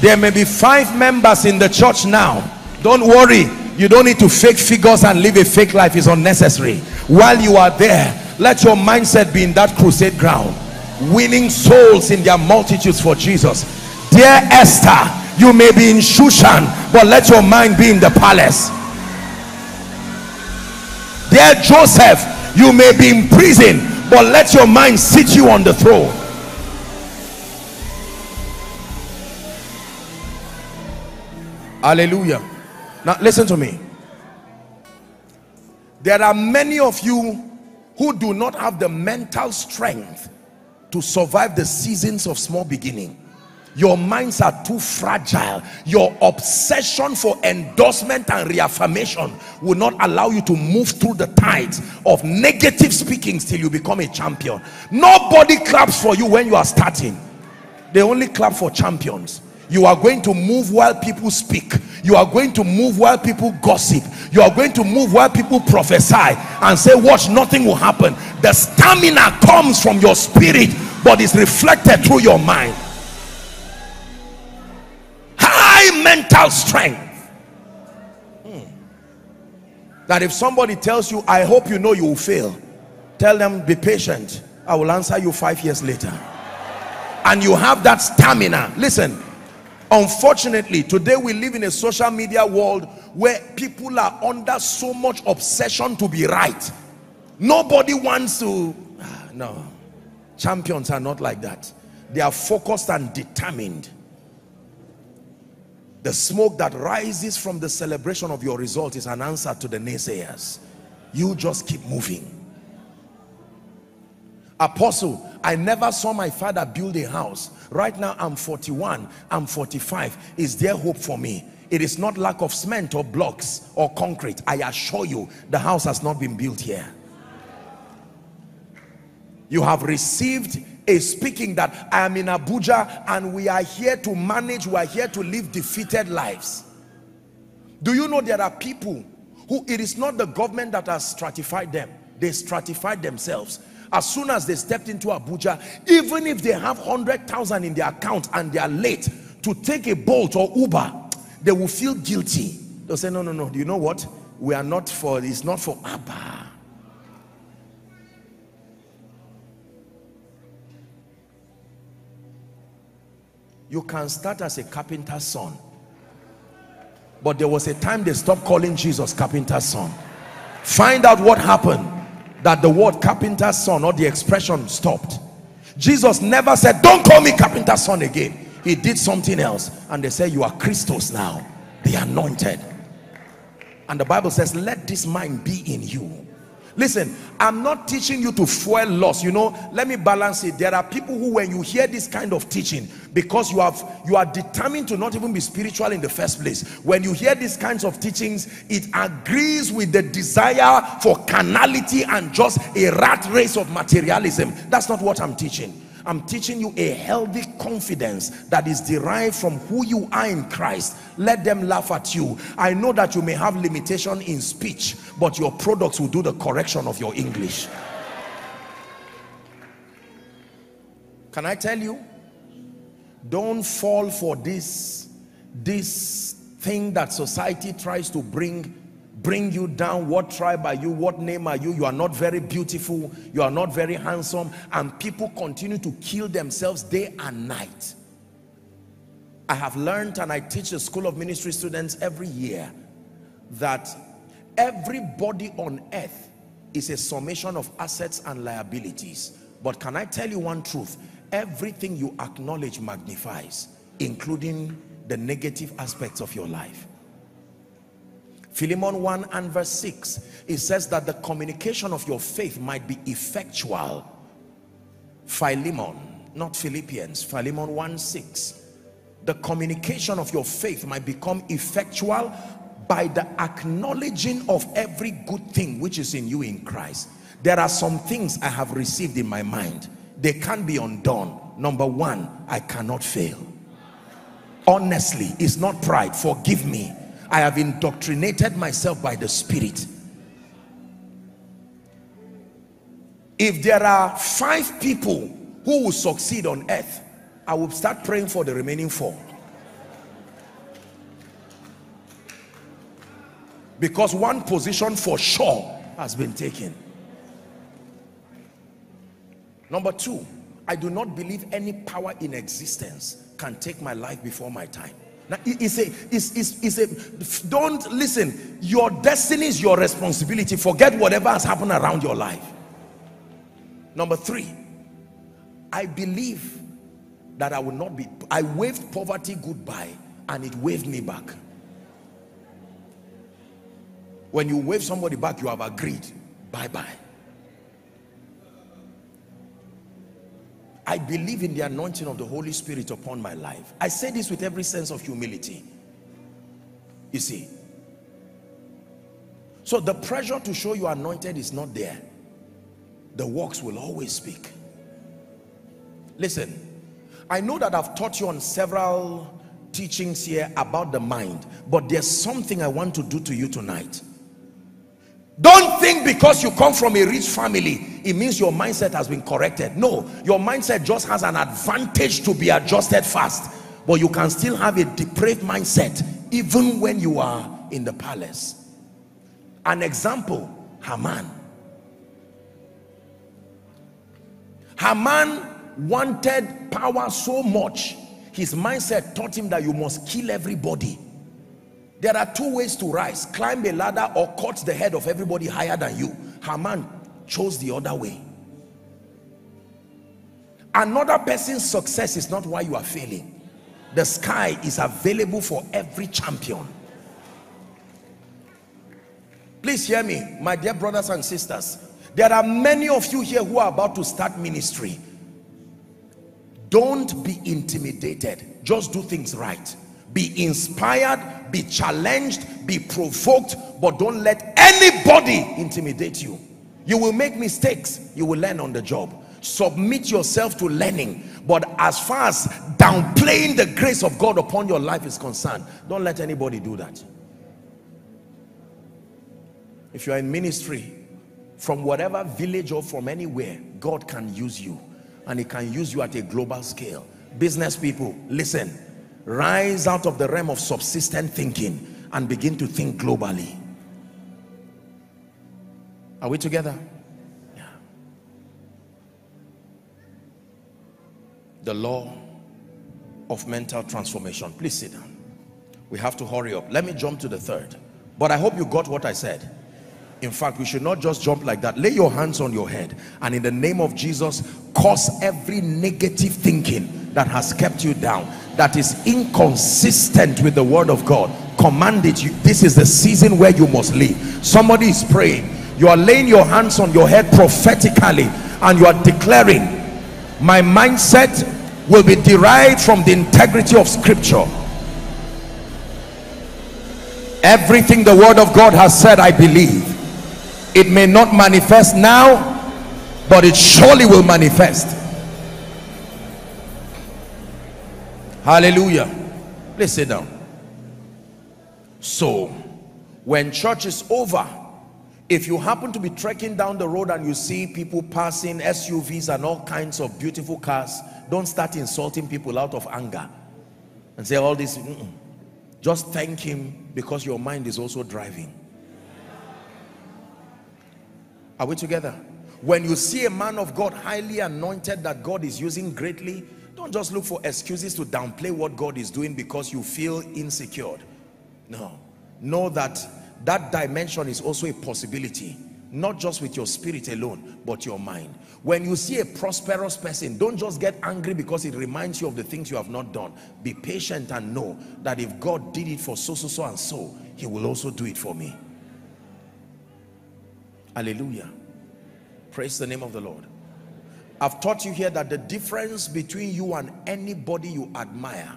There may be five members in the church now. Don't worry, you don't need to fake figures and live a fake life. It's unnecessary. While you are there, let your mindset be in that crusade ground, winning souls in their multitudes for Jesus. Dear Esther, you may be in Shushan, but let your mind be in the palace. Dear Joseph, you may be in prison, but let your mind sit you on the throne. Hallelujah. Now listen to me. There are many of you who do not have the mental strength to survive the seasons of small beginning. Your minds are too fragile. Your obsession for endorsement and reaffirmation will not allow you to move through the tides of negative speakings till you become a champion. Nobody claps for you when you are starting. They only clap for champions. You are going to move while people speak. You are going to move while people gossip. You are going to move while people prophesy and say, watch, nothing will happen. The stamina comes from your spirit, but is reflected through your mind. Mental strength. that if somebody tells you, I hope you know you will fail, tell them, be patient, I will answer you five years later. And you have that stamina. Listen, unfortunately, today we live in a social media world where people are under so much obsession to be right. Nobody wants to... No, champions are not like that. They are focused and determined. The smoke that rises from the celebration of your result is an answer to the naysayers. You just keep moving. Apostle, I never saw my father build a house. Right now I'm forty-one, I'm forty-five. Is there hope for me? It is not lack of cement or blocks or concrete. I assure you, the house has not been built here. You have received a speaking that I am in Abuja and we are here to manage, we are here to live defeated lives. Do you know there are people who it is not the government that has stratified them, they stratified themselves. As soon as they stepped into Abuja, even if they have one hundred thousand in their account and they are late to take a Bolt or Uber, they will feel guilty. They'll say, no, no, no, do you know what? We are not for, it's not for Abba. You can start as a carpenter's son. But there was a time they stopped calling Jesus carpenter's son. Find out what happened that the word carpenter's son or the expression stopped. Jesus never said, don't call me carpenter's son again. He did something else. And they say, you are Christos now, the anointed. And the Bible says, let this mind be in you. Listen, I'm not teaching you to fuel loss. You know, let me balance it. There are people who, when you hear this kind of teaching, because you have you are determined to not even be spiritual in the first place, when you hear these kinds of teachings, it agrees with the desire for carnality and just a rat race of materialism. That's not what I'm teaching. I'm teaching you a healthy confidence that is derived from who you are in Christ. Let them laugh at you. I know that you may have limitation in speech, but your products will do the correction of your English. Can I tell you? Don't fall for this, this thing that society tries to bring bring you down. What tribe are you? What name are you? You are not very beautiful. You are not very handsome. And people continue to kill themselves day and night. I have learned, and I teach the School of Ministry students every year, that everybody on earth is a summation of assets and liabilities. But can I tell you one truth? Everything you acknowledge magnifies, including the negative aspects of your life. Philemon one and verse six, it says that the communication of your faith might be effectual. Philemon, not Philippians. Philemon one six, the communication of your faith might become effectual by the acknowledging of every good thing which is in you in Christ. There are some things I have received in my mind. They can't be undone. Number one, I cannot fail. Honestly, it's not pride. Forgive me. I have indoctrinated myself by the Spirit. If there are five people who will succeed on earth, I will start praying for the remaining four. Because one position for sure has been taken. Number two, I do not believe any power in existence can take my life before my time. Now, it's a, it's, it's, it's a, don't listen, your destiny is your responsibility. Forget whatever has happened around your life. Number three, I believe that I will not be, I waved poverty goodbye and it waved me back. When you wave somebody back, you have agreed, bye-bye. I believe in the anointing of the Holy Spirit upon my life. I say this with every sense of humility. You see? So the pressure to show you are anointed is not there. The works will always speak. Listen, I know that I've taught you on several teachings here about the mind, but there's something I want to do to you tonight. Don't think because you come from a rich family, it means your mindset has been corrected. No, your mindset just has an advantage to be adjusted fast. But you can still have a depraved mindset even when you are in the palace. An example, Haman. Haman wanted power so much, his mindset taught him that you must kill everybody. There are two ways to rise: climb a ladder or cut the head of everybody higher than you. Haman chose the other way. Another person's success is not why you are failing. The sky is available for every champion. Please hear me, my dear brothers and sisters. There are many of you here who are about to start ministry. Don't be intimidated. Just do things right. Be inspired, be challenged, be provoked, but don't let anybody intimidate you. You will make mistakes. You will learn on the job. Submit yourself to learning. But as far as downplaying the grace of God upon your life is concerned, don't let anybody do that. If you are in ministry, from whatever village or from anywhere, God can use you, and He can use you at a global scale. Business people, listen. Rise out of the realm of subsistent thinking and begin to think globally. Are we together? Yeah. The law of mental transformation. Please sit down. We have to hurry up. Let me jump to the third. But I hope you got what I said. In fact, we should not just jump like that. Lay your hands on your head and in the name of Jesus, curse every negative thinking that has kept you down, that is inconsistent with the word of God. Command it. You, this is the season where you must leave. Somebody is praying. You are laying your hands on your head prophetically and you are declaring, my mindset will be derived from the integrity of Scripture. Everything the word of God has said, I believe. It may not manifest now, but it surely will manifest. Hallelujah. Please sit down. So, when church is over, if you happen to be trekking down the road and you see people passing S U Vs and all kinds of beautiful cars, don't start insulting people out of anger and say all this. Mm-mm. Just thank Him because your mind is also driving. Are we together? When you see a man of God highly anointed that God is using greatly, don't just look for excuses to downplay what God is doing because you feel insecure. No. Know that that dimension is also a possibility, not just with your spirit alone, but your mind. When you see a prosperous person, don't just get angry because it reminds you of the things you have not done. Be patient and know that if God did it for so, so, so, and so, He will also do it for me. Hallelujah. Praise the name of the Lord. I've taught you here that the difference between you and anybody you admire,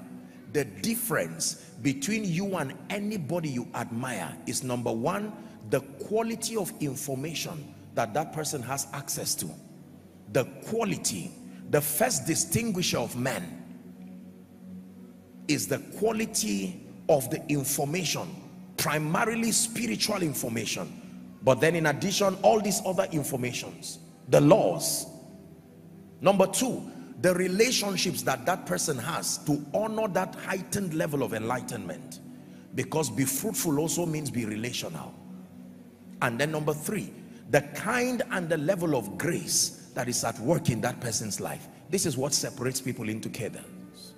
the difference between you and anybody you admire is, number one, the quality of information that that person has access to. The quality, the first distinguisher of man is the quality of the information, primarily spiritual information. But then in addition, all these other informations, the laws. Number two, the relationships that that person has to honor that heightened level of enlightenment. Because be fruitful also means be relational. And then number three, the kind and the level of grace that is at work in that person's life. This is what separates people into cadres.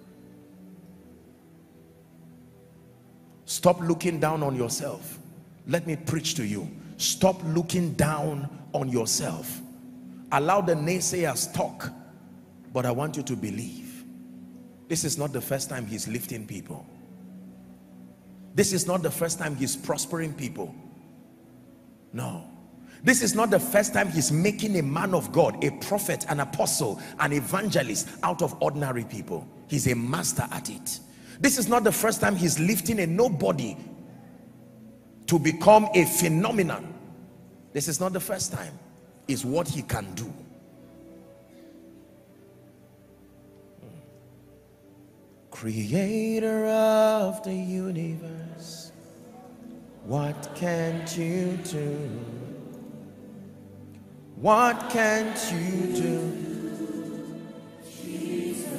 Stop looking down on yourself. Let me preach to you. Stop looking down on yourself. Allow the naysayers talk, but I want you to believe. This is not the first time He's lifting people. This is not the first time He's prospering people. No. This is not the first time He's making a man of God, a prophet, an apostle, an evangelist out of ordinary people. He's a master at it. This is not the first time He's lifting a nobody to become a phenomenon. This is not the first time. It's what He can do. Creator of the universe, what can't you do? What can't you do? Jesus.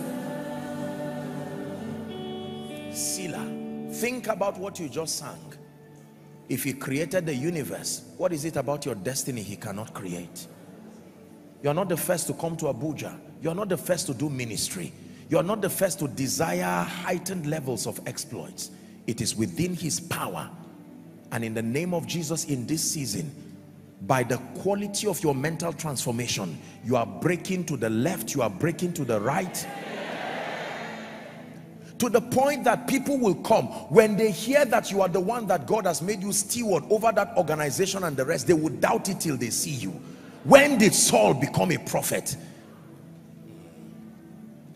Sila, think about what you just sang. If he created the universe, what is it about your destiny he cannot create? You're not the first to come to Abuja. You're not the first to do ministry. You're not the first to desire heightened levels of exploits. It is within his power. And in the name of Jesus, in this season, by the quality of your mental transformation, you are breaking to the left, you are breaking to the right. To the point that people will come, when they hear that you are the one that God has made you steward over that organization and the rest, they will doubt it till they see you. When did Saul become a prophet?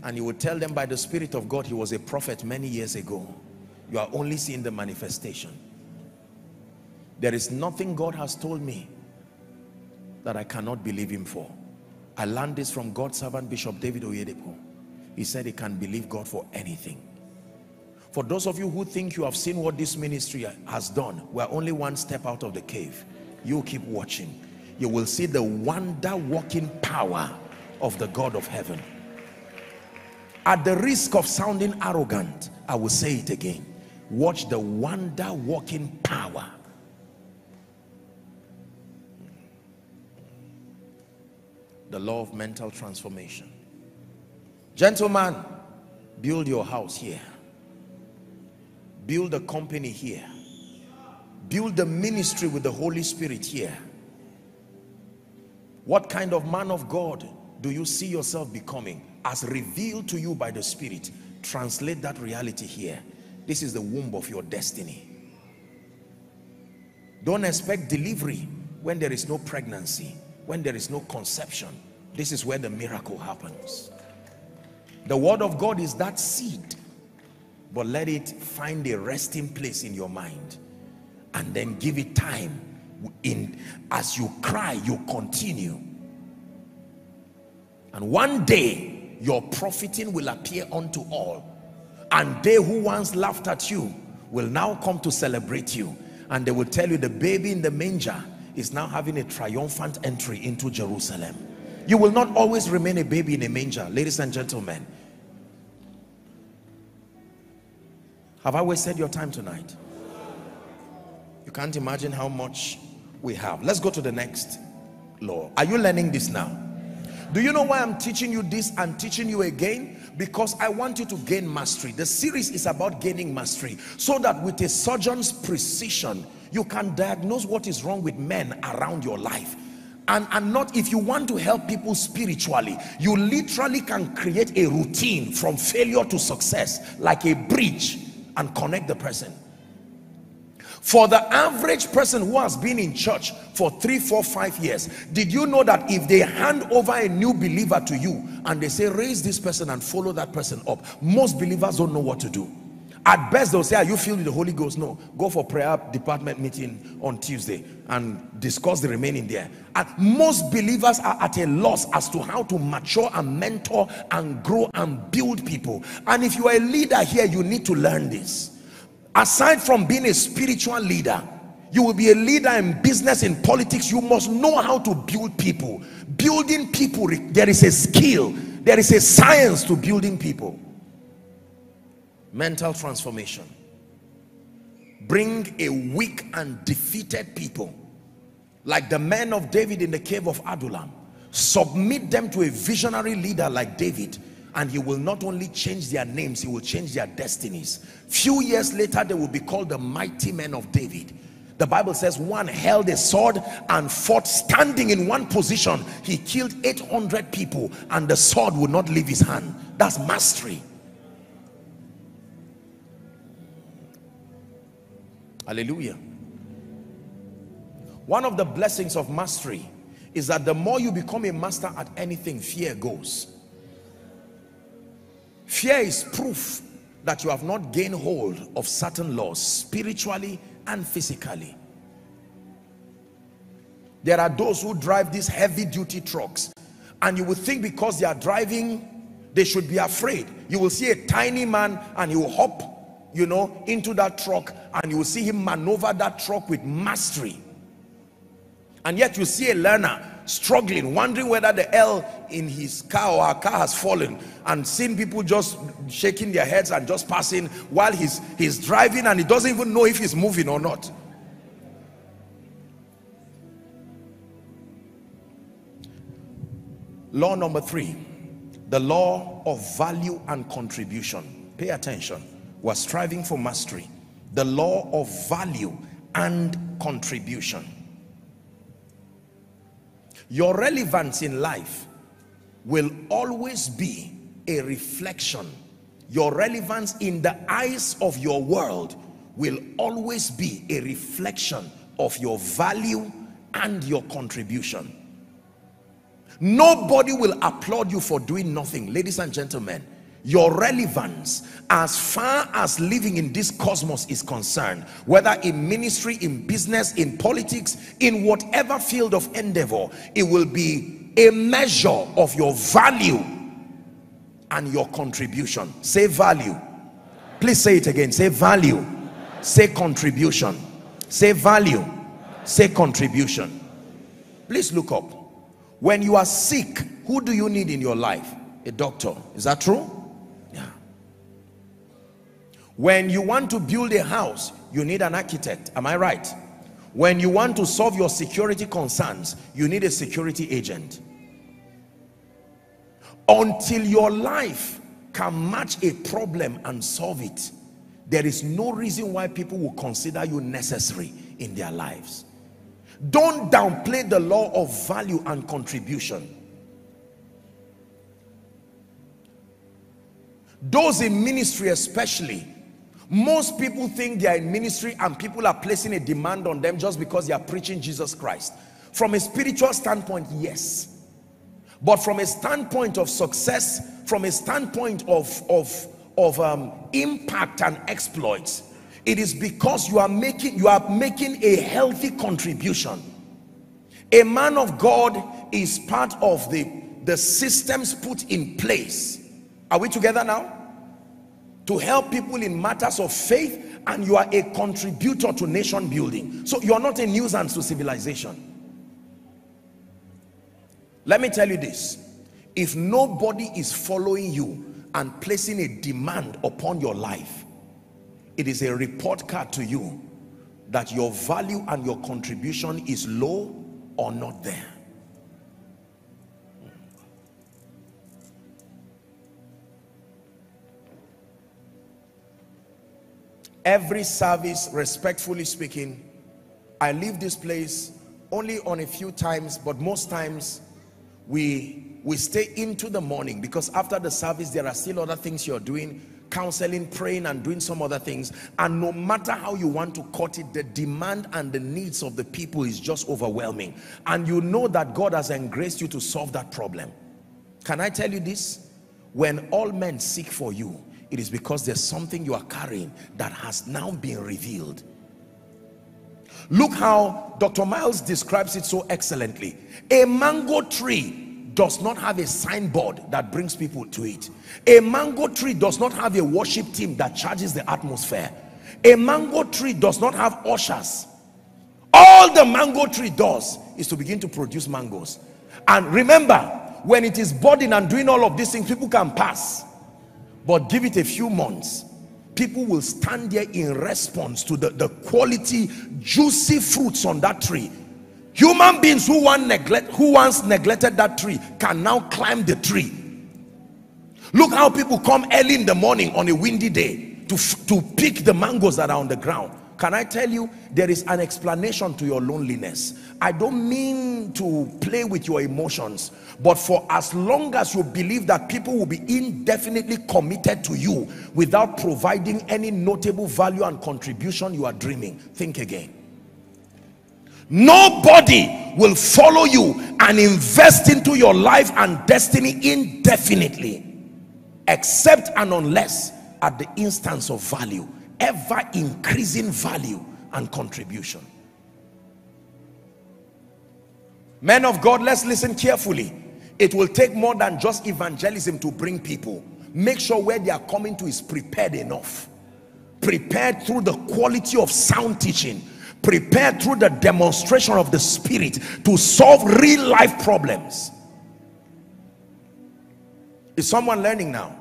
And you will tell them by the Spirit of God, he was a prophet many years ago. You are only seeing the manifestation. There is nothing God has told me that I cannot believe him for. I learned this from God's servant, Bishop David Oyedepo. He said he can believe God for anything. For those of you who think you have seen what this ministry has done, we're only one step out of the cave. You keep watching. You will see the wonder-working power of the God of heaven. At the risk of sounding arrogant, I will say it again. Watch the wonder-working power. The law of mental transformation. Gentlemen, build your house here. Build a company here. Build the ministry with the Holy Spirit here. What kind of man of God do you see yourself becoming? As revealed to you by the Spirit, translate that reality here. This is the womb of your destiny. Don't expect delivery when there is no pregnancy, when there is no conception. This is where the miracle happens. The word of God is that seed, but let it find a resting place in your mind and then give it time. In as you cry, you continue, and one day your profiting will appear unto all, and they who once laughed at you will now come to celebrate you, and they will tell you the baby in the manger is now having a triumphant entry into Jerusalem. You will not always remain a baby in a manger, ladies and gentlemen. Have I wasted your time tonight? You can't imagine how much we have. Let's go to the next law. Are you learning this now? Do you know why I'm teaching you this and teaching you again? Because I want you to gain mastery. The series is about gaining mastery, so that with a surgeon's precision, you can diagnose what is wrong with men around your life. And, and not if you want to help people spiritually, you literally can create a routine from failure to success, like a bridge, and connect the person. For the average person who has been in church for three, four, five years, did you know that if they hand over a new believer to you and they say, raise this person and follow that person up, most believers don't know what to do. At best, they'll say, are you filled with the Holy Ghost? No. Go for prayer department meeting on Tuesday and discuss the remaining there. And most believers are at a loss as to how to mature and mentor and grow and build people. And if you are a leader here, you need to learn this. Aside from being a spiritual leader, you will be a leader in business, in politics. You must know how to build people. Building people, there is a skill, there is a science to building people. Mental transformation. Bring a weak and defeated people, like the men of David in the cave of Adullam. Submit them to a visionary leader like David, and he will not only change their names, he will change their destinies. Few years later, they will be called the mighty men of David. The Bible says one held a sword and fought standing in one position. He killed eight hundred people and the sword would not leave his hand. That's mastery. Hallelujah. One of the blessings of mastery is that the more you become a master at anything, fear goes. Fear is proof that you have not gained hold of certain laws, spiritually and physically. There are those who drive these heavy-duty trucks, and you would think because they are driving, they should be afraid. You will see a tiny man, and he will hop, you know, into that truck, and you will see him maneuver that truck with mastery. And yet you see a learner struggling, wondering whether the L in his car or her car has fallen, and seeing people just shaking their heads and just passing while he's he's driving, and he doesn't even know if he's moving or not. Law number three, the law of value and contribution. Pay attention. We're striving for mastery. The law of value and contribution. Your relevance in life will always be a reflection. Your relevance in the eyes of your world will always be a reflection of your value and your contribution. Nobody will applaud you for doing nothing. Ladies and gentlemen, your relevance, as far as living in this cosmos is concerned, whether in ministry, in business, in politics, in whatever field of endeavor, it will be a measure of your value and your contribution. Say value. Please say it again. Say value. Say contribution. Say value. Say contribution. Please look up. When you are sick, who do you need in your life? A doctor. Is that true? Yeah. When you want to build a house, you need an architect. Am I right? When you want to solve your security concerns, you need a security agent. Until your life can match a problem and solve it, there is no reason why people will consider you necessary in their lives. Don't downplay the law of value and contribution. Those in ministry especially, most people think they are in ministry and people are placing a demand on them just because they are preaching Jesus Christ. From a spiritual standpoint, yes. But from a standpoint of success, from a standpoint of, of, of um, impact and exploits, it is because you are making you are making a healthy contribution. A man of God is part of the the systems put in place. Are we together now? To help people in matters of faith, and you are a contributor to nation building. So you are not a nuisance to civilization. Let me tell you this. If nobody is following you and placing a demand upon your life, it is a report card to you that your value and your contribution is low or not there. Every service, respectfully speaking, I leave this place only on a few times, but most times we, we stay into the morning, because after the service there are still other things you're doing. Counseling, praying, and doing some other things. And no matter how you want to cut it, the demand and the needs of the people is just overwhelming. And you know that God has engraced you to solve that problem. Can I tell you this? When all men seek for you, it is because there's something you are carrying that has now been revealed. Look how Doctor Miles describes it so excellently. A mango tree does not have a signboard that brings people to it. A mango tree does not have a worship team that charges the atmosphere. A mango tree does not have ushers. All the mango tree does is to begin to produce mangoes. And remember, when it is budding and doing all of these things, people can pass. But give it a few months, people will stand there in response to the, the quality, juicy fruits on that tree. Human beings who, want neglect, who once neglected that tree can now climb the tree. Look how people come early in the morning on a windy day to, to pick the mangoes that are on the ground. Can I tell you, there is an explanation to your loneliness. I don't mean to play with your emotions, but for as long as you believe that people will be indefinitely committed to you without providing any notable value and contribution, you are dreaming. Think again. Nobody will follow you and invest into your life and destiny indefinitely, except and unless at the instance of value, ever increasing value and contribution. Men of God, let's listen carefully. It will take more than just evangelism to bring people. Make sure where they are coming to is prepared enough. Prepared through the quality of sound teaching. Prepared through the demonstration of the Spirit to solve real life problems. Is someone learning now?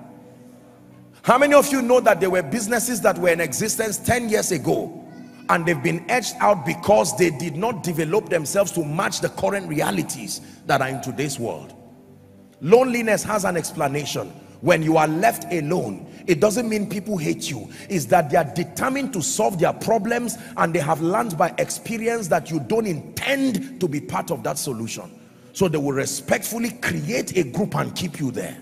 How many of you know that there were businesses that were in existence ten years ago and they've been edged out because they did not develop themselves to match the current realities that are in today's world? Loneliness has an explanation. When you are left alone, it doesn't mean people hate you. It's that they are determined to solve their problems, and they have learned by experience that you don't intend to be part of that solution. So they will respectfully create a group and keep you there.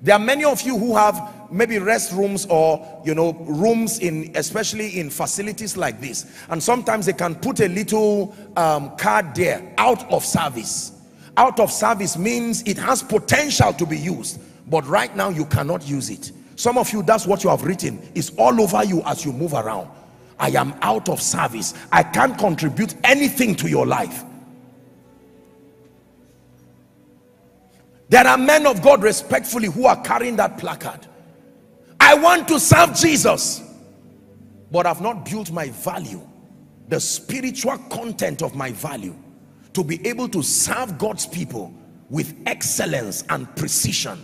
There are many of you who have maybe restrooms or, you know, rooms in, especially in facilities like this. And sometimes they can put a little um, card there, out of service. Out of service means it has potential to be used, but right now you cannot use it. Some of you, that's what you have written. It's all over you as you move around. I am out of service. I can't contribute anything to your life. There are men of God respectfully who are carrying that placard. I want to serve Jesus, but I've not built my value, the spiritual content of my value, to be able to serve God's people with excellence and precision.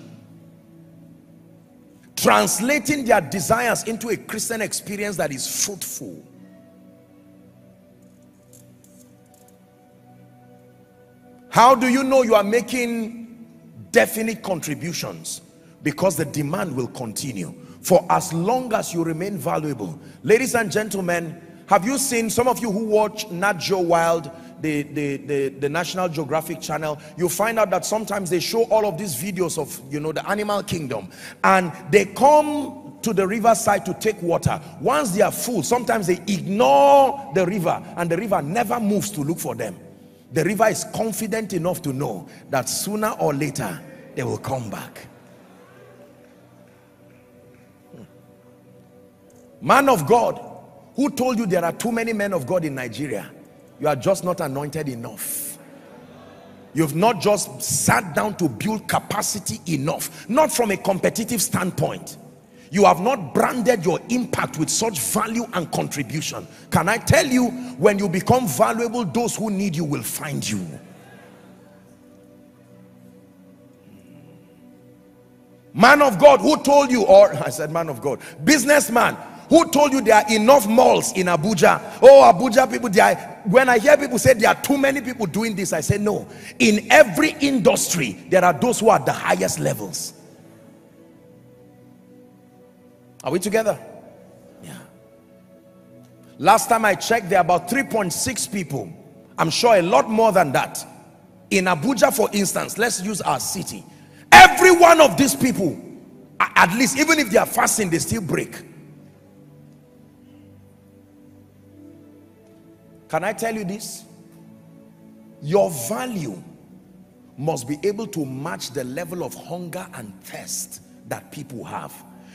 Translating their desires into a Christian experience that is fruitful. How do you know you are making definite contributions? Because the demand will continue for as long as you remain valuable. Ladies and gentlemen, have you seen, some of you who watch Nat Geo Wild, The, the, the, the National Geographic channel, you find out that sometimes they show all of these videos of, you know, the animal kingdom, and they come to the riverside to take water. Once they are full, sometimes they ignore the river, and the river never moves to look for them. The river is confident enough to know that sooner or later they will come back. Man of God, who told you there are too many men of God in Nigeria? You are just not anointed enough. You've not just sat down to build capacity enough, not from a competitive standpoint. You have not branded your impact with such value and contribution. Can I tell you, when you become valuable, those who need you will find you. Man of God, who told you, or I said man of God, businessman, who told you there are enough malls in Abuja? Oh, Abuja people, they are, when I hear people say there are too many people doing this, I say no. In every industry, there are those who are at the highest levels. Are we together? Yeah. Last time I checked, there are about three point six people. I'm sure a lot more than that. In Abuja, for instance, let's use our city. Every one of these people, at least, even if they are fasting, they still break. Can I tell you this? Your value must be able to match the level of hunger and thirst that people have.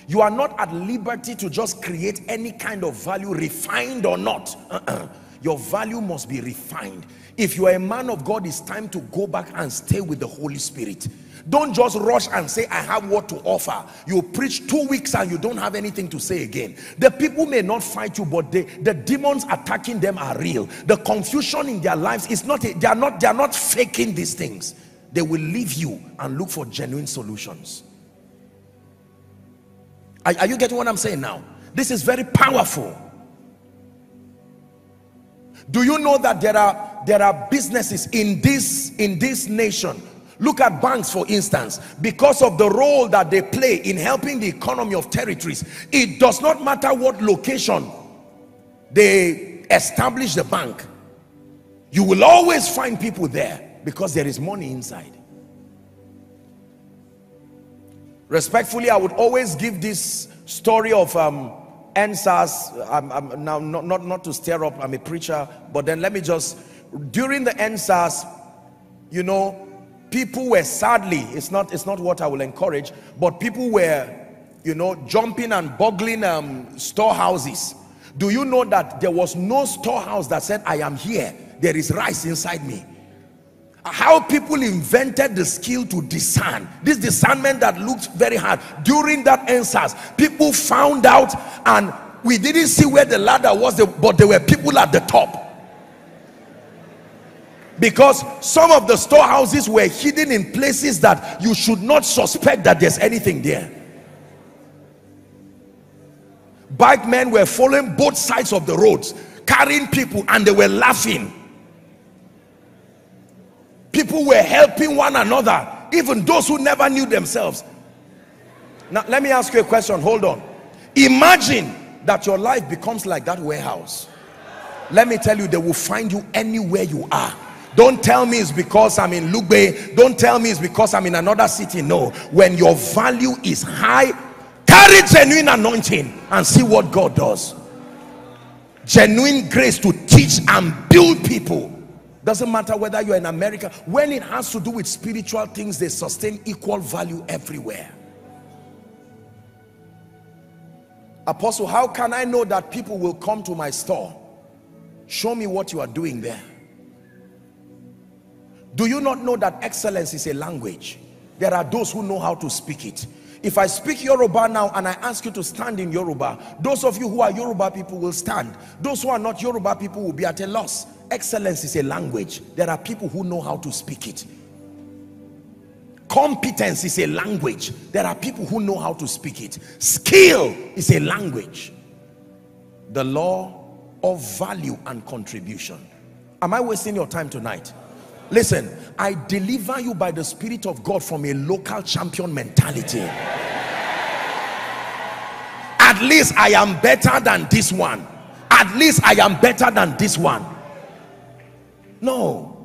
You are not at liberty to just create any kind of value, refined or not. Uh-uh. Your value must be refined. If you are a man of God, it's time to go back and stay with the Holy Spirit. Don't just rush and say, I have what to offer. You preach two weeks and you don't have anything to say again. The people may not fight you, but they, the demons attacking them are real. The confusion in their lives is not, they are not, they are not faking these things. They will leave you and look for genuine solutions. Are, are you getting what I'm saying now? This is very powerful. Do you know that there are, there are businesses in this, in this nation? Look at banks, for instance. Because of the role that they play in helping the economy of territories, it does not matter what location they establish the bank. You will always find people there because there is money inside. Respectfully, I would always give this story of um, N S A S. I'm, I'm now not, not, not to stir up, I'm a preacher, but then let me just, during the N S A S, you know, people were sadly, it's not, it's not what I will encourage, but people were, you know, jumping and burgling um, storehouses. Do you know that there was no storehouse that said, I am here, there is rice inside me? How people invented the skill to discern, this discernment that looked very hard. During that answers, people found out, and we didn't see where the ladder was, but there were people at the top. Because some of the storehouses were hidden in places that you should not suspect that there's anything there. Bike men were following both sides of the roads, carrying people, and they were laughing. People were helping one another, even those who never knew themselves. Now, let me ask you a question. Hold on. Imagine that your life becomes like that warehouse. Let me tell you, they will find you anywhere you are. Don't tell me it's because I'm in Lugbe. Don't tell me it's because I'm in another city. No. When your value is high, carry genuine anointing and see what God does. Genuine grace to teach and build people. Doesn't matter whether you're in America. When it has to do with spiritual things, they sustain equal value everywhere. Apostle, how can I know that people will come to my store? Show me what you are doing there. Do you not know that excellence is a language? There are those who know how to speak it. If I speak Yoruba now and I ask you to stand in Yoruba, those of you who are Yoruba people will stand. Those who are not Yoruba people will be at a loss. Excellence is a language. There are people who know how to speak it. Competence is a language. There are people who know how to speak it. Skill is a language. The law of value and contribution. Am I wasting your time tonight? Listen, I deliver you by the Spirit of God from a local champion mentality. At least I am better than this one. At least I am better than this one. No.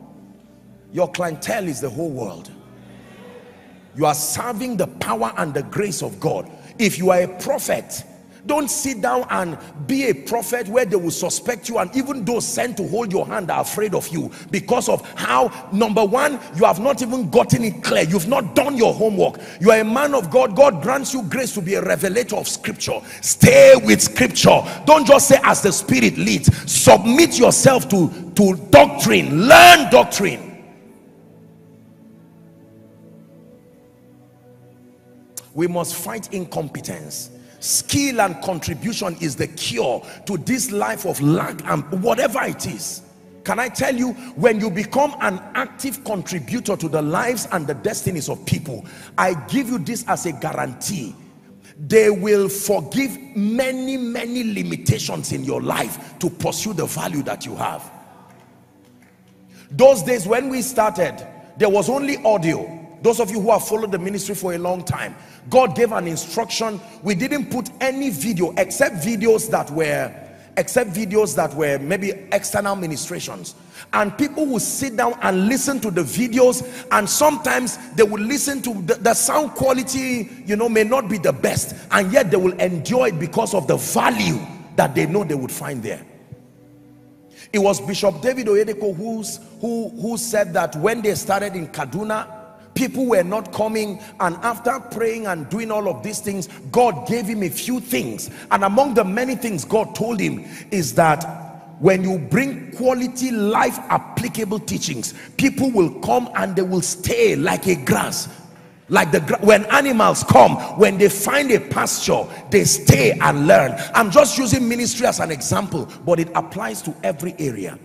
Your clientele is the whole world. You are serving the power and the grace of God. If you are a prophet, don't sit down and be a prophet where they will suspect you, and even those sent to hold your hand are afraid of you because of how, number one, you have not even gotten it clear. You've not done your homework. You are a man of God. God grants you grace to be a revelator of scripture. Stay with scripture. Don't just say as the Spirit leads. Submit yourself to, to doctrine. Learn doctrine. We must fight incompetence. Skill and contribution is the cure to this life of lack and whatever it is. Can I tell you, when you become an active contributor to the lives and the destinies of people, I give you this as a guarantee. They will forgive many, many limitations in your life to pursue the value that you have. Those days when we started, there was only audio. Those of you who have followed the ministry for a long time, God gave an instruction. We didn't put any video except videos that were, except videos that were maybe external ministrations. And people would sit down and listen to the videos, and sometimes they would listen to the, the sound quality, you know, may not be the best, and yet they will enjoy it because of the value that they know they would find there. It was Bishop David Oyedepo who's, who, who said that when they started in Kaduna, people were not coming, and after praying and doing all of these things, God gave him a few things, and among the many things God told him is that when you bring quality life applicable teachings, people will come and they will stay like a grass. Like the when animals come, when they find a pasture, they stay and learn. I'm just using ministry as an example, but it applies to every area.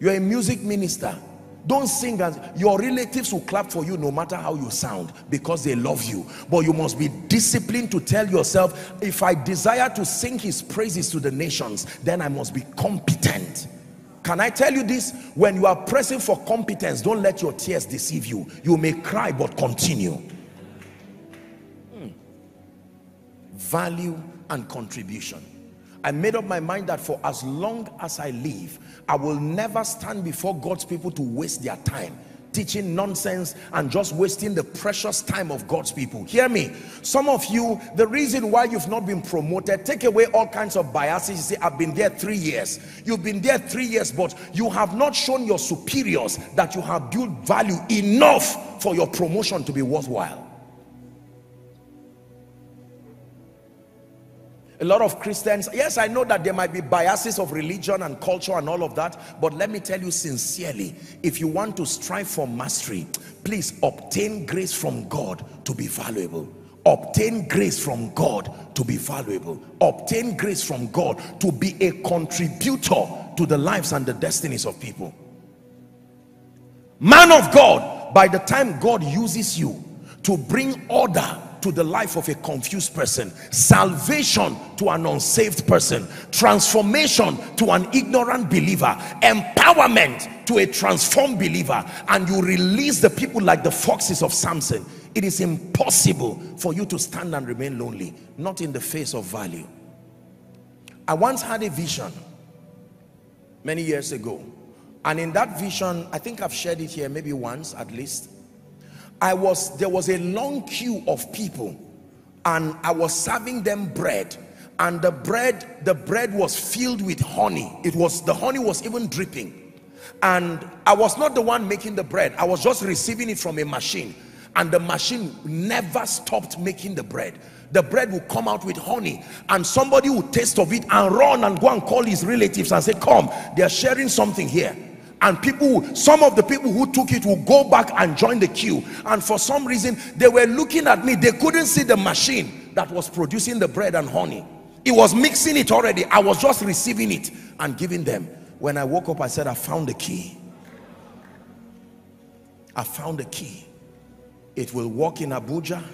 You're a music minister. Don't sing, as your relatives will clap for you no matter how you sound because they love you. But you must be disciplined to tell yourself, if I desire to sing his praises to the nations, then I must be competent. Can I tell you this? When you are pressing for competence, don't let your tears deceive you. You may cry, but continue. Hmm. Value and contribution. I made up my mind that for as long as I live, I will never stand before God's people to waste their time teaching nonsense and just wasting the precious time of God's people. Hear me. Some of you, the reason why you've not been promoted, take away all kinds of biases. You say, I've been there three years. You've been there three years, but you have not shown your superiors that you have built value enough for your promotion to be worthwhile. A lot of Christians, yes, I know that there might be biases of religion and culture and all of that, but let me tell you sincerely, if you want to strive for mastery, please obtain grace from God to be valuable. Obtain grace from God to be valuable. Obtain grace from God to be a contributor to the lives and the destinies of people. Man of God, by the time God uses you to bring order to the life of a confused person, salvation to an unsaved person, transformation to an ignorant believer, empowerment to a transformed believer, and you release the people like the foxes of Samson. It is impossible for you to stand and remain lonely, not in the face of value. I once had a vision many years ago, and in that vision, I think I've shared it here maybe once at least, I was there was a long queue of people, and I was serving them bread, and the bread the bread was filled with honey. It was the honey was even dripping, and I was not the one making the bread. I was just receiving it from a machine, and the machine never stopped making the bread. The bread would come out with honey, and somebody would taste of it and run and go and call his relatives and say, "Come, they are sharing something here." And people, some of the people who took it will go back and join the queue. And for some reason, they were looking at me. They couldn't see the machine that was producing the bread and honey. It was mixing it already. I was just receiving it and giving them. When I woke up, I said, I found the key. I found the key. It will work in Abuja.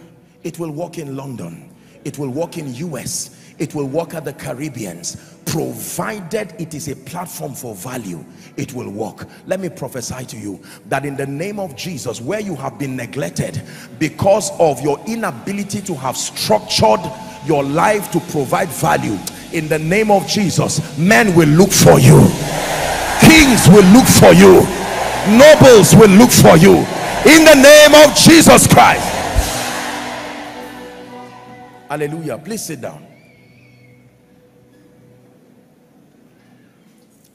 It will work in London. It will work in U S. It will work at the Caribbeans, provided it is a platform for value. It will work. Let me prophesy to you that in the name of Jesus, where you have been neglected because of your inability to have structured your life to provide value, in the name of Jesus, men will look for you. Kings will look for you. Nobles will look for you. In the name of Jesus Christ. Hallelujah. Please sit down.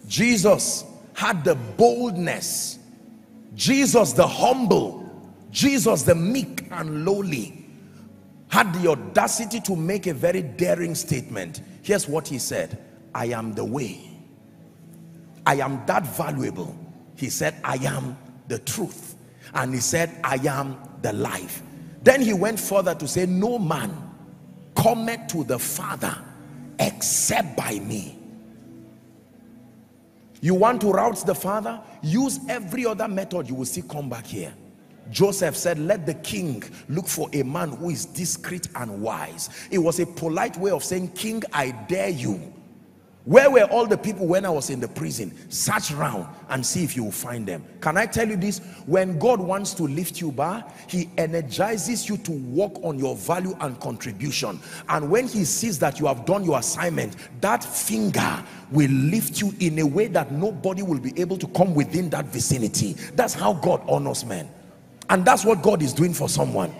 Jesus had the boldness, Jesus the humble, Jesus the meek and lowly, had the audacity to make a very daring statement. Here's what he said: I am the way. I am that valuable. He said, I am the truth. And he said, I am the life. Then he went further to say, no man cometh to the Father except by me. You want to rout the Father? Use every other method. You will see come back here. Joseph said, let the king look for a man who is discreet and wise. It was a polite way of saying, King, I dare you. Where were all the people when I was in the prison? Search round and see if you will find them. Can I tell you this? When God wants to lift you bar, he energizes you to work on your value and contribution. And when he sees that you have done your assignment, that finger will lift you in a way that nobody will be able to come within that vicinity. That's how God honors men. And that's what God is doing for someone.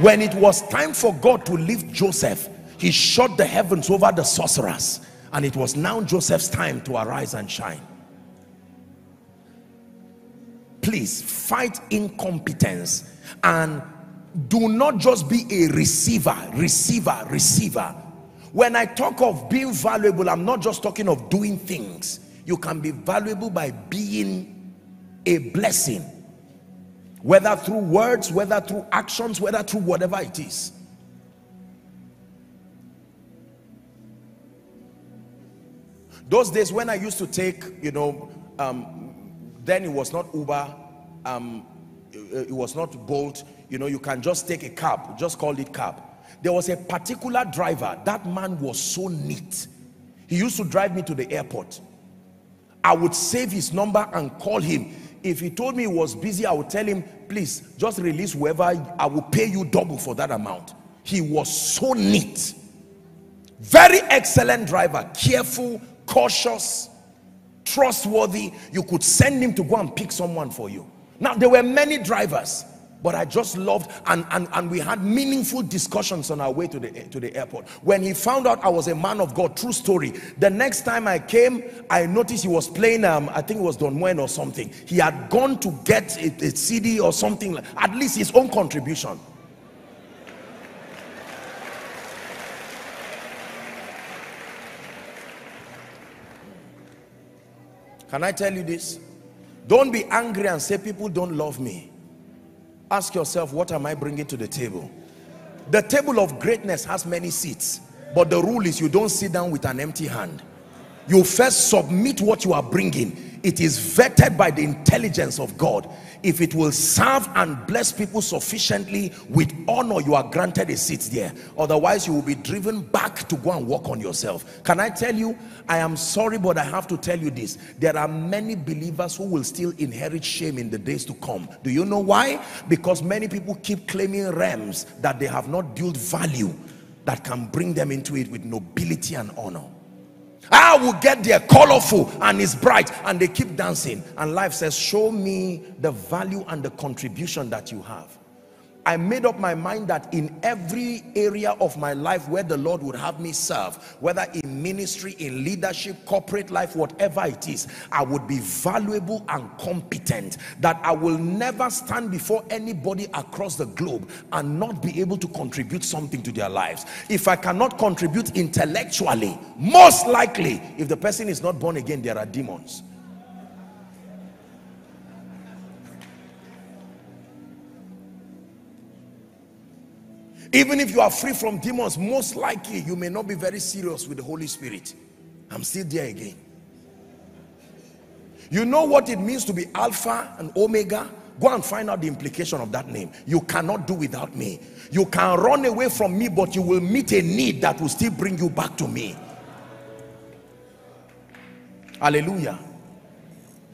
When it was time for God to lift Joseph, he shut the heavens over the sorcerers. And it was now Joseph's time to arise and shine. Please fight incompetence, and do not just be a receiver, receiver, receiver. When I talk of being valuable, I'm not just talking of doing things. You can be valuable by being a blessing, whether through words, whether through actions, whether through whatever it is. Those days when I used to take, you know, um, then it was not Uber, um, it, it was not Bolt, you know, you can just take a cab, just call it cab. There was a particular driver, that man was so neat. He used to drive me to the airport. I would save his number and call him. If he told me he was busy, I would tell him, please, just release whoever, I will pay you double for that amount. He was so neat. Very excellent driver, careful, cautious, trustworthy. You could send him to go and pick someone for you. Now, there were many drivers, but I just loved, and, and, and we had meaningful discussions on our way to the, to the airport. When he found out I was a man of God, true story, the next time I came, I noticed he was playing, um, I think it was Don Moen or something. He had gone to get a, a C D or something, at least his own contribution. Can I tell you this? Don't be angry and say people don't love me. Ask yourself, what am I bringing to the table? The table of greatness has many seats, but the rule is you don't sit down with an empty hand. You first submit what you are bringing. it is vetted by the intelligence of God. If it will serve and bless people sufficiently with honor, you are granted a seat there. Otherwise, you will be driven back to go and work on yourself. Can I tell you, I am sorry, but I have to tell you this. There are many believers who will still inherit shame in the days to come. Do you know why? Because many people keep claiming realms that they have not built value that can bring them into it with nobility and honor. I will get there colorful and it's bright, and they keep dancing, and life says, show me the value and the contribution that you have. I made up my mind that in every area of my life where the Lord would have me serve, whether in ministry, in leadership, corporate life, whatever it is, I would be valuable and competent, that I will never stand before anybody across the globe and not be able to contribute something to their lives. If I cannot contribute intellectually, most likely, if the person is not born again, there are demons. Even if you are free from demons, most likely you may not be very serious with the Holy Spirit. I'm still there again. You know what it means to be Alpha and Omega? Go and find out the implication of that name. You cannot do without me. You can run away from me, but you will meet a need that will still bring you back to me. Hallelujah.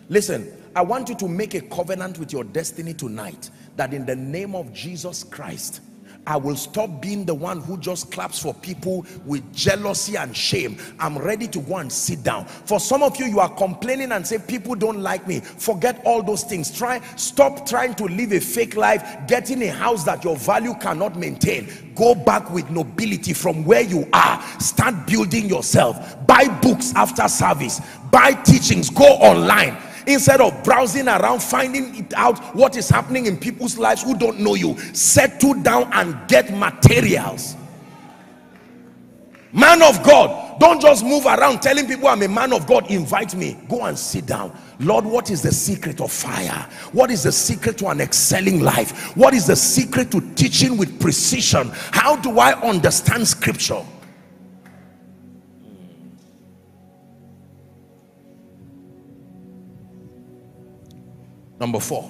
Listen, I want you to make a covenant with your destiny tonight that in the name of Jesus Christ, I will stop being the one who just claps for people with jealousy and shame. I'm ready to go and sit down. For some of you, you are complaining and say, people don't like me. Forget all those things. Try, stop trying to live a fake life, getting a house that your value cannot maintain. Go back with nobility from where you are. Start building yourself. Buy books after service. Buy teachings. Go online. Instead of browsing around, finding it out what is happening in people's lives who don't know you, settle down and get materials. Man of God, don't just move around telling people I'm a man of God. Invite me. Go and sit down. Lord, what is the secret of fire? What is the secret to an excelling life? What is the secret to teaching with precision? How do I understand scripture? Number four,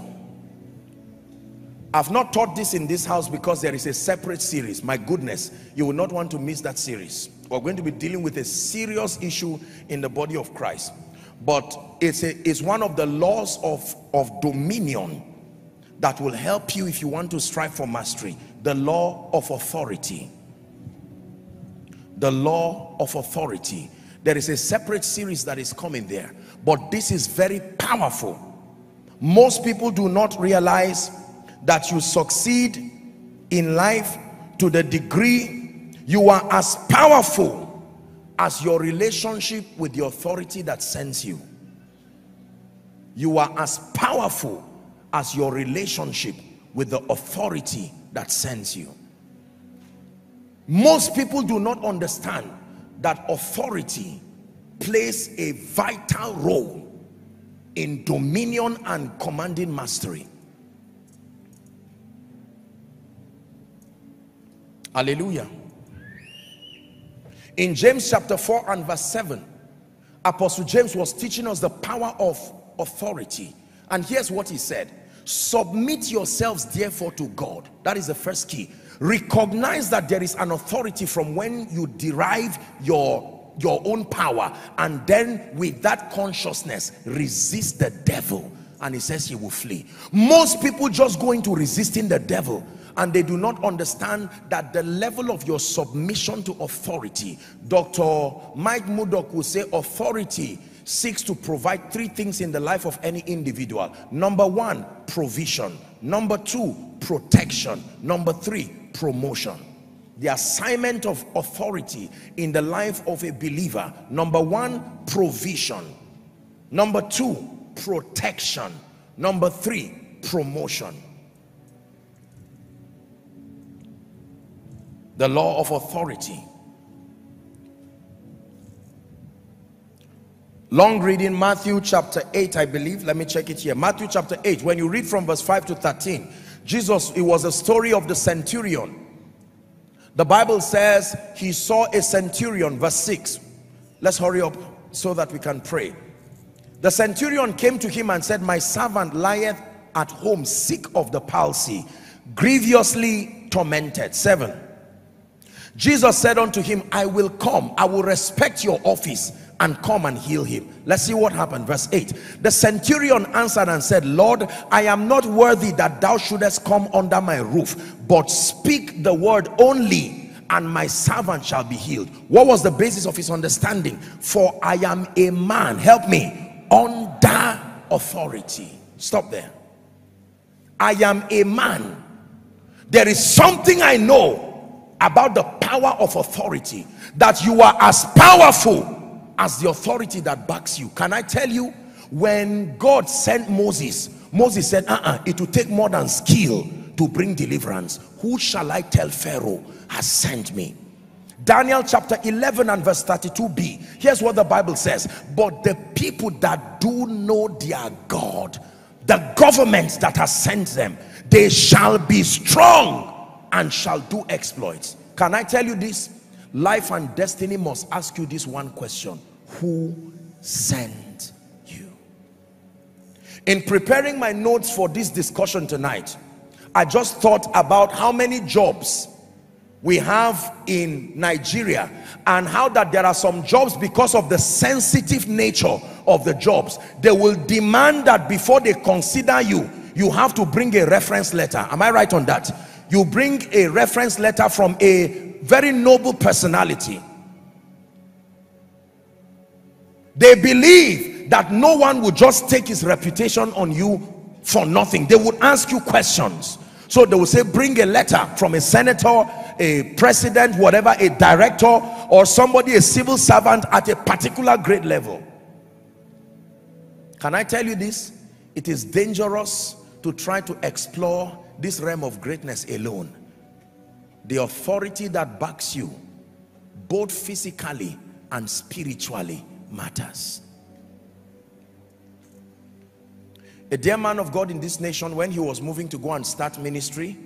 I've not taught this in this house because there is a separate series. My goodness, you will not want to miss that series. We're going to be dealing with a serious issue in the body of Christ. But it's, a, it's one of the laws of, of dominion that will help you if you want to strive for mastery. The law of authority. The law of authority. There is a separate series that is coming there. But this is very powerful. Most people do not realize that you succeed in life to the degree you are as powerful as your relationship with the authority that sends you. You are as powerful as your relationship with the authority that sends you. Most people do not understand that authority plays a vital role in dominion and commanding mastery. Hallelujah. In James chapter four and verse seven, Apostle James was teaching us the power of authority. And here's what he said. Submit yourselves therefore to God. That is the first key. Recognize that there is an authority from when you derive your your own power, and then with that consciousness resist the devil, and he says he will flee. Most people just go into resisting the devil and they do not understand that the level of your submission to authority. Doctor Mike Mudok will say authority seeks to provide three things in the life of any individual. Number one, provision. Number two, protection. Number three, promotion. The assignment of authority in the life of a believer. Number one, provision. Number two, protection. Number three, promotion. The law of authority. Long reading, Matthew chapter eight, I believe. Let me check it here. Matthew chapter eight. When you read from verse five to thirteen, Jesus, it was a story of the centurion. The Bible says he saw a centurion, verse six. Let's hurry up so that we can pray. The centurion came to him and said, my servant lieth at home sick of the palsy, grievously tormented. Seven. Jesus said unto him, I will come, I will respect your office, and come and heal him. Let's see what happened. Verse eight. The centurion answered and said, Lord, I am not worthy that thou shouldest come under my roof, but speak the word only, and my servant shall be healed. What was the basis of his understanding? For I am a man, help me, under authority. Stop there. I am a man. There is something I know about the power of authority, that you are as powerful as the authority that backs you. Can I tell you, when God sent Moses, Moses said, uh-uh, it will take more than skill to bring deliverance. Who shall I tell Pharaoh has sent me? Daniel chapter eleven and verse thirty-two b. Here's what the Bible says. But the people that do know their God, the government that has sent them, they shall be strong and shall do exploits. Can I tell you this? Life and destiny must ask you this one question: who sent you? In preparing my notes for this discussion tonight, I just thought about how many jobs we have in Nigeria, and how that there are some jobs, because of the sensitive nature of the jobs, they will demand that before they consider you, you have to bring a reference letter. Am I right on that? You bring a reference letter from a very noble personality. They believe that no one would just take his reputation on you for nothing. They would ask you questions. So they would say, bring a letter from a senator, a president, whatever, a director, or somebody, a civil servant at a particular grade level. Can I tell you this? It is dangerous to try to explore this realm of greatness alone. The authority that backs you, both physically and spiritually, matters. A dear man of God in this nation, when he was moving to go and start ministry,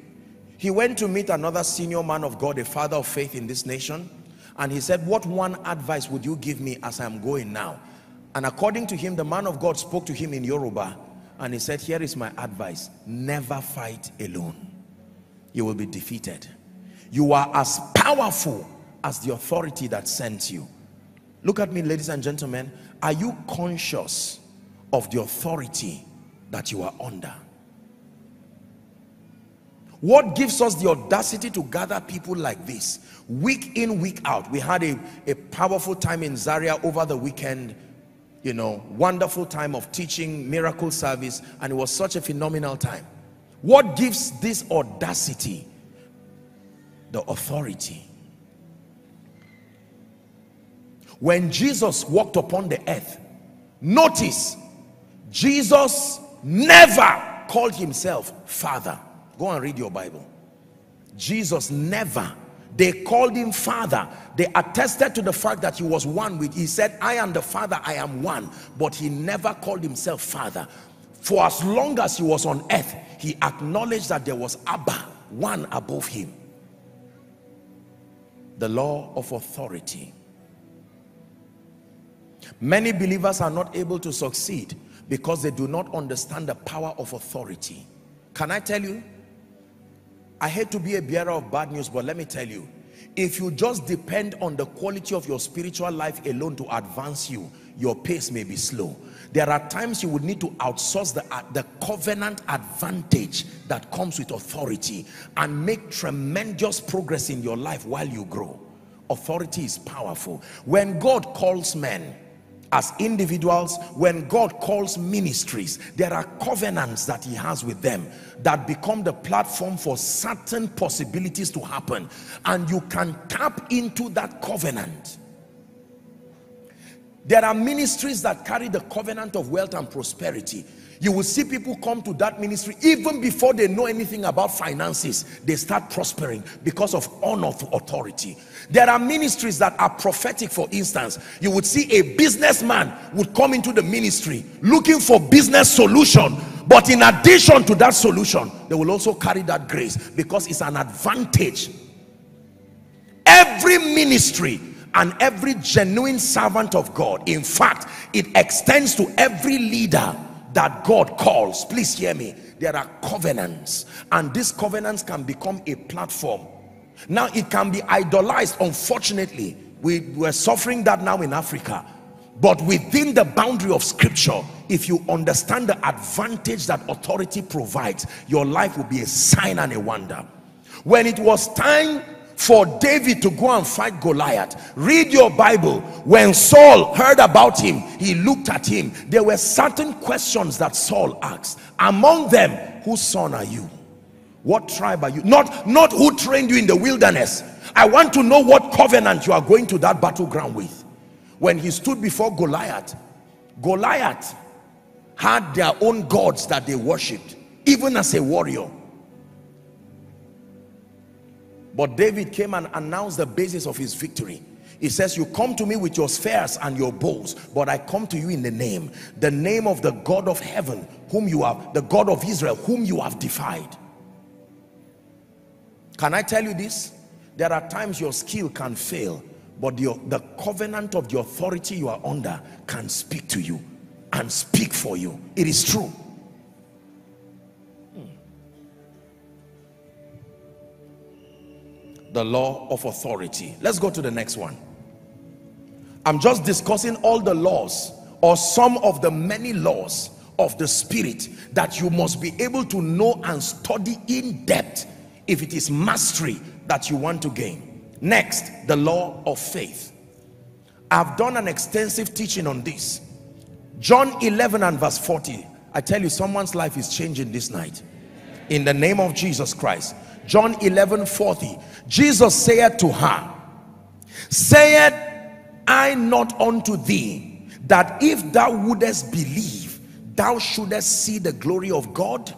he went to meet another senior man of God, a father of faith in this nation, and he said, what one advice would you give me as I'm going now? And according to him, the man of God spoke to him in Yoruba, and he said, here is my advice: never fight alone. You will be defeated. You are as powerful as the authority that sent you. Look at me, ladies and gentlemen. Are you conscious of the authority that you are under? What gives us the audacity to gather people like this, week in, week out? We had a, a powerful time in Zaria over the weekend, you know, wonderful time of teaching, miracle service, and it was such a phenomenal time. What gives this audacity? The authority. When Jesus walked upon the earth, notice, Jesus never called himself Father. Go and read your Bible. Jesus never. They called him Father. They attested to the fact that he was one with. He said, I am the Father, I am one. But he never called himself Father. For as long as he was on earth, he acknowledged that there was Abba, one above him. The law of authority. Many believers are not able to succeed because they do not understand the power of authority. Can I tell you? I hate to be a bearer of bad news, but let me tell you, if you just depend on the quality of your spiritual life alone to advance you, your pace may be slow. There are times you would need to outsource the, uh, the covenant advantage that comes with authority and make tremendous progress in your life while you grow. Authority is powerful. When God calls men as individuals, when God calls ministries, there are covenants that he has with them that become the platform for certain possibilities to happen, and you can tap into that covenant. There are ministries that carry the covenant of wealth and prosperity. You will see people come to that ministry, even before they know anything about finances, they start prospering because of honor to authority. There are ministries that are prophetic. For instance, you would see a businessman would come into the ministry looking for business solution, but in addition to that solution, they will also carry that grace because it's an advantage. Every ministry and every genuine servant of God. In fact, it extends to every leader that God calls. Please hear me. There are covenants, and these covenants can become a platform. Now it can be idolized. Unfortunately, we were suffering that now in Africa. But within the boundary of scripture, if you understand the advantage that authority provides, your life will be a sign and a wonder. When it was time for David to go and fight Goliath, read your Bible, when Saul heard about him, he looked at him. There were certain questions that Saul asked. Among them, whose son are you? What tribe are you? Not, not who trained you in the wilderness. I want to know what covenant you are going to that battleground with. When he stood before Goliath, Goliath had their own gods that they worshipped, even as a warrior. But David came and announced the basis of his victory. He says, you come to me with your spears and your bows, but I come to you in the name, the name of the God of heaven, whom you have, the God of Israel, whom you have defied. Can I tell you this? There are times your skill can fail, but the, the covenant of the authority you are under can speak to you and speak for you. It is true. The law of authority. Let's go to the next one. I'm just discussing all the laws, or some of the many laws of the spirit, that you must be able to know and study in depth if it is mastery that you want to gain. Next, the law of faith. I've done an extensive teaching on this. John eleven and verse forty. I tell you, someone's life is changing this night in the name of Jesus Christ. John eleven forty. Jesus saith to her, saith I not unto thee, that if thou wouldest believe, thou shouldest see the glory of God?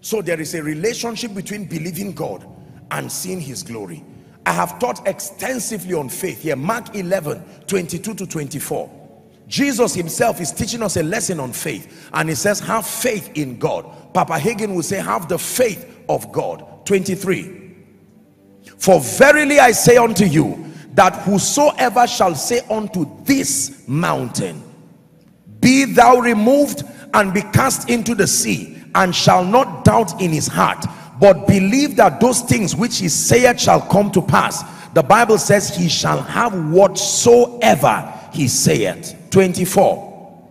So there is a relationship between believing God and seeing his glory. I have taught extensively on faith here. Mark eleven twenty-two to twenty-four. Jesus himself is teaching us a lesson on faith, and he says, have faith in God. Papa Hagin will say, have the faith of God. twenty-three. For verily I say unto you, that whosoever shall say unto this mountain, be thou removed and be cast into the sea, and shall not doubt in his heart, but believe that those things which he saith shall come to pass, the Bible says he shall have whatsoever he saith. twenty-four.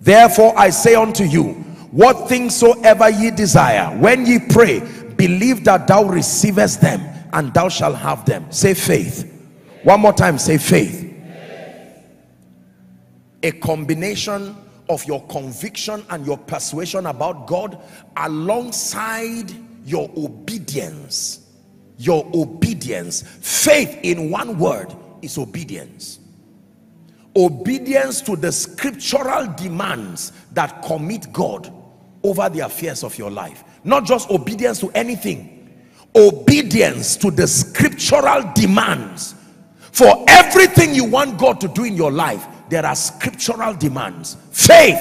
Therefore I say unto you, what things soever ye desire, when ye pray, believe that thou receivest them, and thou shalt have them. Say faith. One more time, say faith. A combination of your conviction and your persuasion about God, alongside your obedience. Your obedience. Faith, in one word, is obedience. Obedience to the scriptural demands that commit God over the affairs of your life. Not just obedience to anything, obedience to the scriptural demands. For everything you want God to do in your life, there are scriptural demands. Faith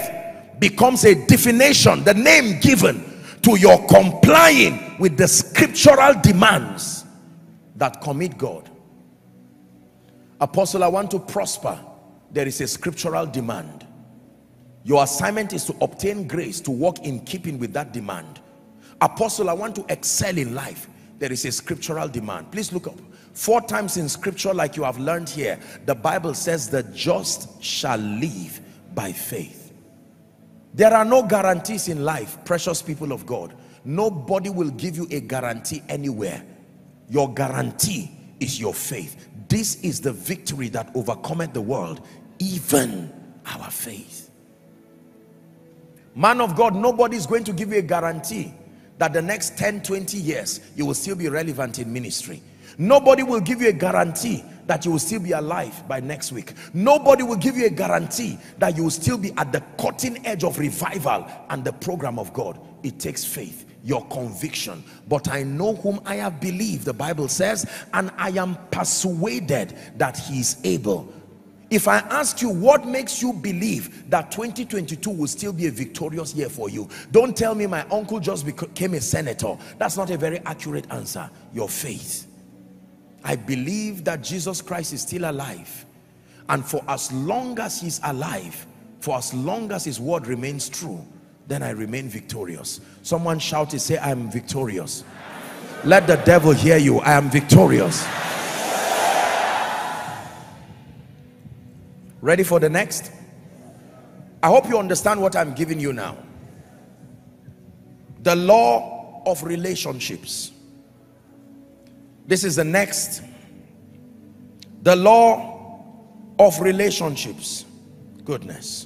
becomes a definition, the name given to your complying with the scriptural demands that commit God. Apostle, I want to prosper. There is a scriptural demand. Your assignment is to obtain grace to walk in keeping with that demand. Apostle, I want to excel in life. There is a scriptural demand. Please look up. Four times in scripture, like you have learned here, the Bible says the just shall live by faith. There are no guarantees in life, precious people of God. Nobody will give you a guarantee anywhere. Your guarantee is your faith. This is the victory that overcometh the world, even our faith. Man of God, nobody's going to give you a guarantee that the next ten, twenty years you will still be relevant in ministry. Nobody will give you a guarantee that you will still be alive by next week. Nobody will give you a guarantee that you will still be at the cutting edge of revival and the program of God. It takes faith, your conviction. But I know whom I have believed, the Bible says, and I am persuaded that he is able. If I ask you what makes you believe that twenty twenty-two will still be a victorious year for you, don't tell me my uncle just became a senator. That's not a very accurate answer. Your faith. I believe that Jesus Christ is still alive, and for as long as he's alive, for as long as his word remains true, then I remain victorious. Someone shout it, say, I am victorious. Let the devil hear you, I am victorious. Ready for the next? I hope you understand what I'm giving you now. The law of relationships. This is the next. The law of relationships. Goodness.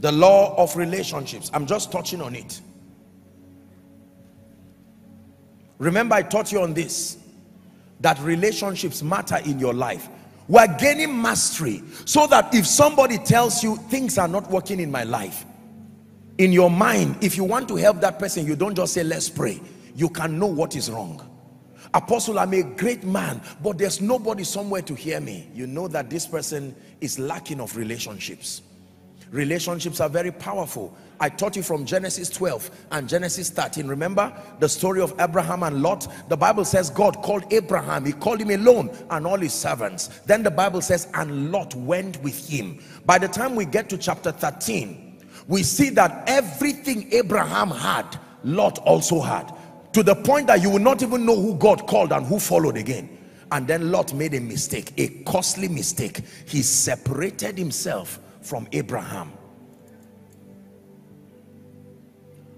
The law of relationships. I'm just touching on it. Remember, I taught you on this, that relationships matter in your life. We're gaining mastery so that if somebody tells you things are not working in my life, in your mind, if you want to help that person, you don't just say, let's pray. You can know what is wrong. Apostle, I'm a great man, but there's nobody somewhere to hear me. You know that this person is lacking of relationships. Relationships are very powerful. I taught you from Genesis twelve and Genesis thirteen. Remember the story of Abraham and Lot? The Bible says God called Abraham. He called him alone and all his servants. Then the Bible says, and Lot went with him. By the time we get to chapter thirteen, we see that everything Abraham had, Lot also had. To the point that you will not even know who God called and who followed again. And then Lot made a mistake, a costly mistake. He separated himself from Abraham.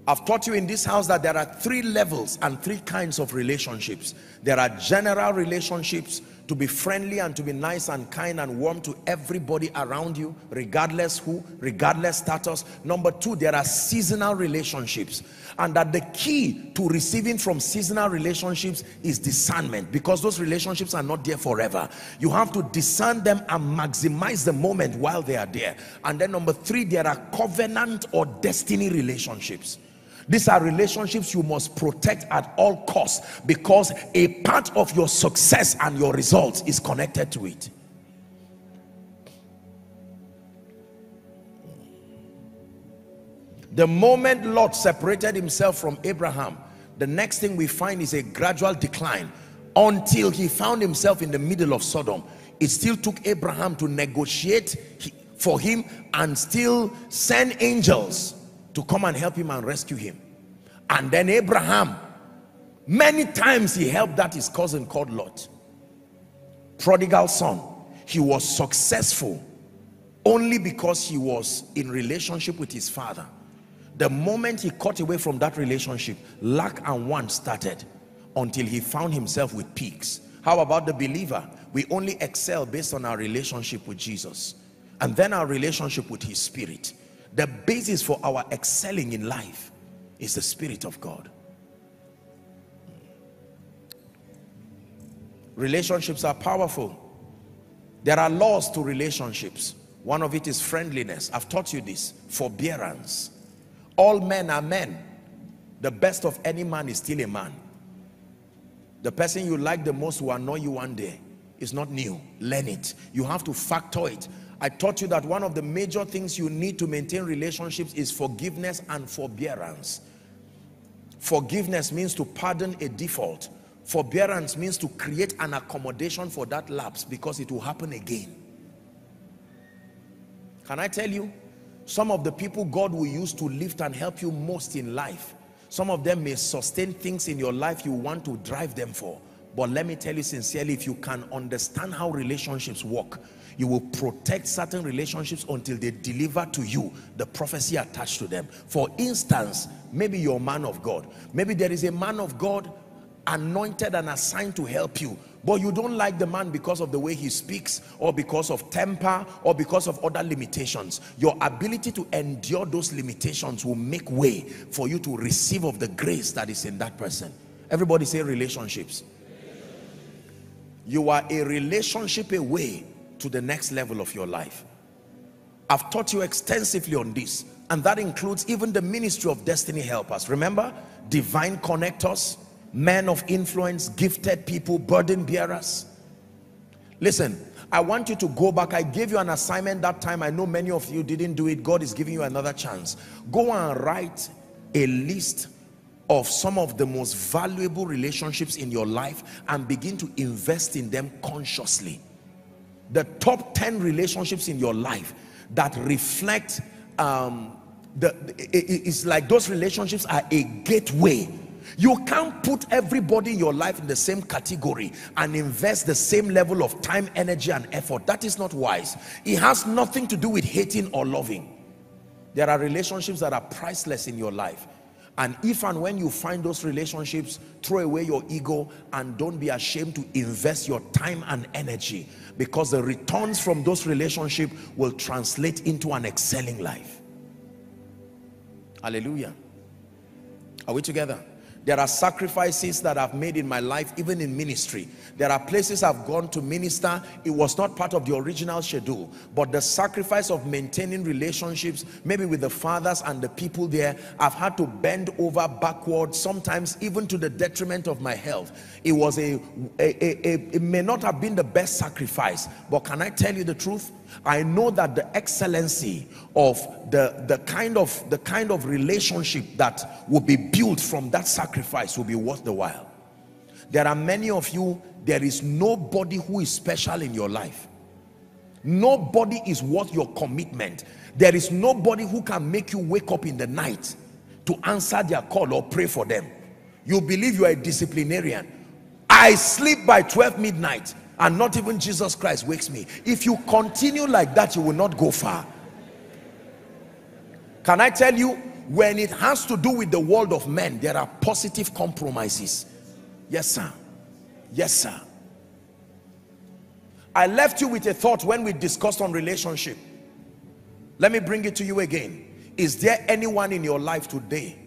I've taught you in this house that there are three levels and three kinds of relationships. There are general relationships, to be friendly and to be nice and kind and warm to everybody around you, regardless who, regardless status. Number two, there are seasonal relationships, and that the key to receiving from seasonal relationships is discernment, because those relationships are not there forever. You have to discern them and maximize the moment while they are there. And then number three, there are covenant or destiny relationships. These are relationships you must protect at all costs, because a part of your success and your results is connected to it. The moment Lot separated himself from Abraham, the next thing we find is a gradual decline until he found himself in the middle of Sodom. It still took Abraham to negotiate for him and still send angels to come and help him and rescue him. And then Abraham, many times he helped that his cousin called Lot. Prodigal son, he was successful only because he was in relationship with his father. The moment he cut away from that relationship, lack and want started until he found himself with pigs. How about the believer? We only excel based on our relationship with Jesus, and then our relationship with his spirit. The basis for our excelling in life is the Spirit of God. Relationships are powerful. There are laws to relationships. One of it is friendliness. I've taught you this. Forbearance. All men are men. The best of any man is still a man. The person you like the most will annoy you one day. It's not new. Learn it. You have to factor it. I taught you that one of the major things you need to maintain relationships is forgiveness and forbearance. Forgiveness means to pardon a default. Forbearance means to create an accommodation for that lapse, because it will happen again. Can I tell you, some of the people God will use to lift and help you most in life, some of them may sustain things in your life you want to drive them for. But let me tell you sincerely, if you can understand how relationships work, you will protect certain relationships until they deliver to you the prophecy attached to them. For instance, maybe you're a man of God. Maybe there is a man of God anointed and assigned to help you, but you don't like the man because of the way he speaks, or because of temper, or because of other limitations. Your ability to endure those limitations will make way for you to receive of the grace that is in that person. Everybody say relationships. You are a relationship away to the next level of your life. I've taught you extensively on this, and that includes even the ministry of destiny helpers. Remember, divine connectors, men of influence, gifted people, burden bearers. Listen, I want you to go back. I gave you an assignment that time. I know many of you didn't do it. God is giving you another chance. Go and write a list of some of the most valuable relationships in your life and begin to invest in them consciously. The top ten relationships in your life that reflect um, the, it, it's like those relationships are a gateway. You can't put everybody in your life in the same category and invest the same level of time, energy, and effort. That is not wise. It has nothing to do with hating or loving. There are relationships that are priceless in your life. And if and when you find those relationships, throw away your ego and don't be ashamed to invest your time and energy, because the returns from those relationships will translate into an excelling life. Hallelujah. Are we together? There are sacrifices that I've made in my life, even in ministry. There are places I've gone to minister. It was not part of the original schedule, but the sacrifice of maintaining relationships, maybe with the fathers and the people there, I've had to bend over backwards, sometimes even to the detriment of my health. It was a, a, a, a it may not have been the best sacrifice, but can I tell you the truth? I know that the excellency of the, the, kind of, the kind of relationship that will be built from that sacrifice will be worth the while. There are many of you, there is nobody who is special in your life. Nobody is worth your commitment. There is nobody who can make you wake up in the night to answer their call or pray for them. You believe you are a disciplinarian. I sleep by twelve midnight. And not even Jesus Christ wakes me. If you continue like that, you will not go far. Can I tell you, when it has to do with the world of men, there are positive compromises. Yes, sir. Yes, sir. I left you with a thought when we discussed on relationship. Let me bring it to you again. Is there anyone in your life today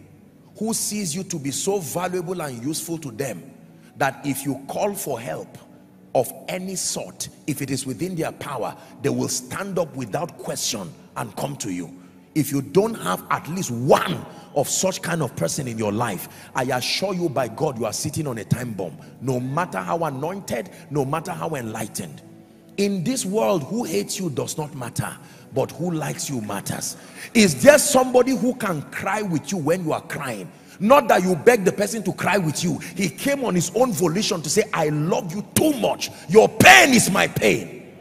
who sees you to be so valuable and useful to them that if you call for help of any sort, if it is within their power, they will stand up without question and come to you? If you don't have at least one of such kind of person in your life, I assure you by God, you are sitting on a time bomb. No matter how anointed, no matter how enlightened. In this world, who hates you does not matter, but who likes you matters. Is there somebody who can cry with you when you are crying? Not that you beg the person to cry with you. He came on his own volition to say, I love you too much. Your pain is my pain.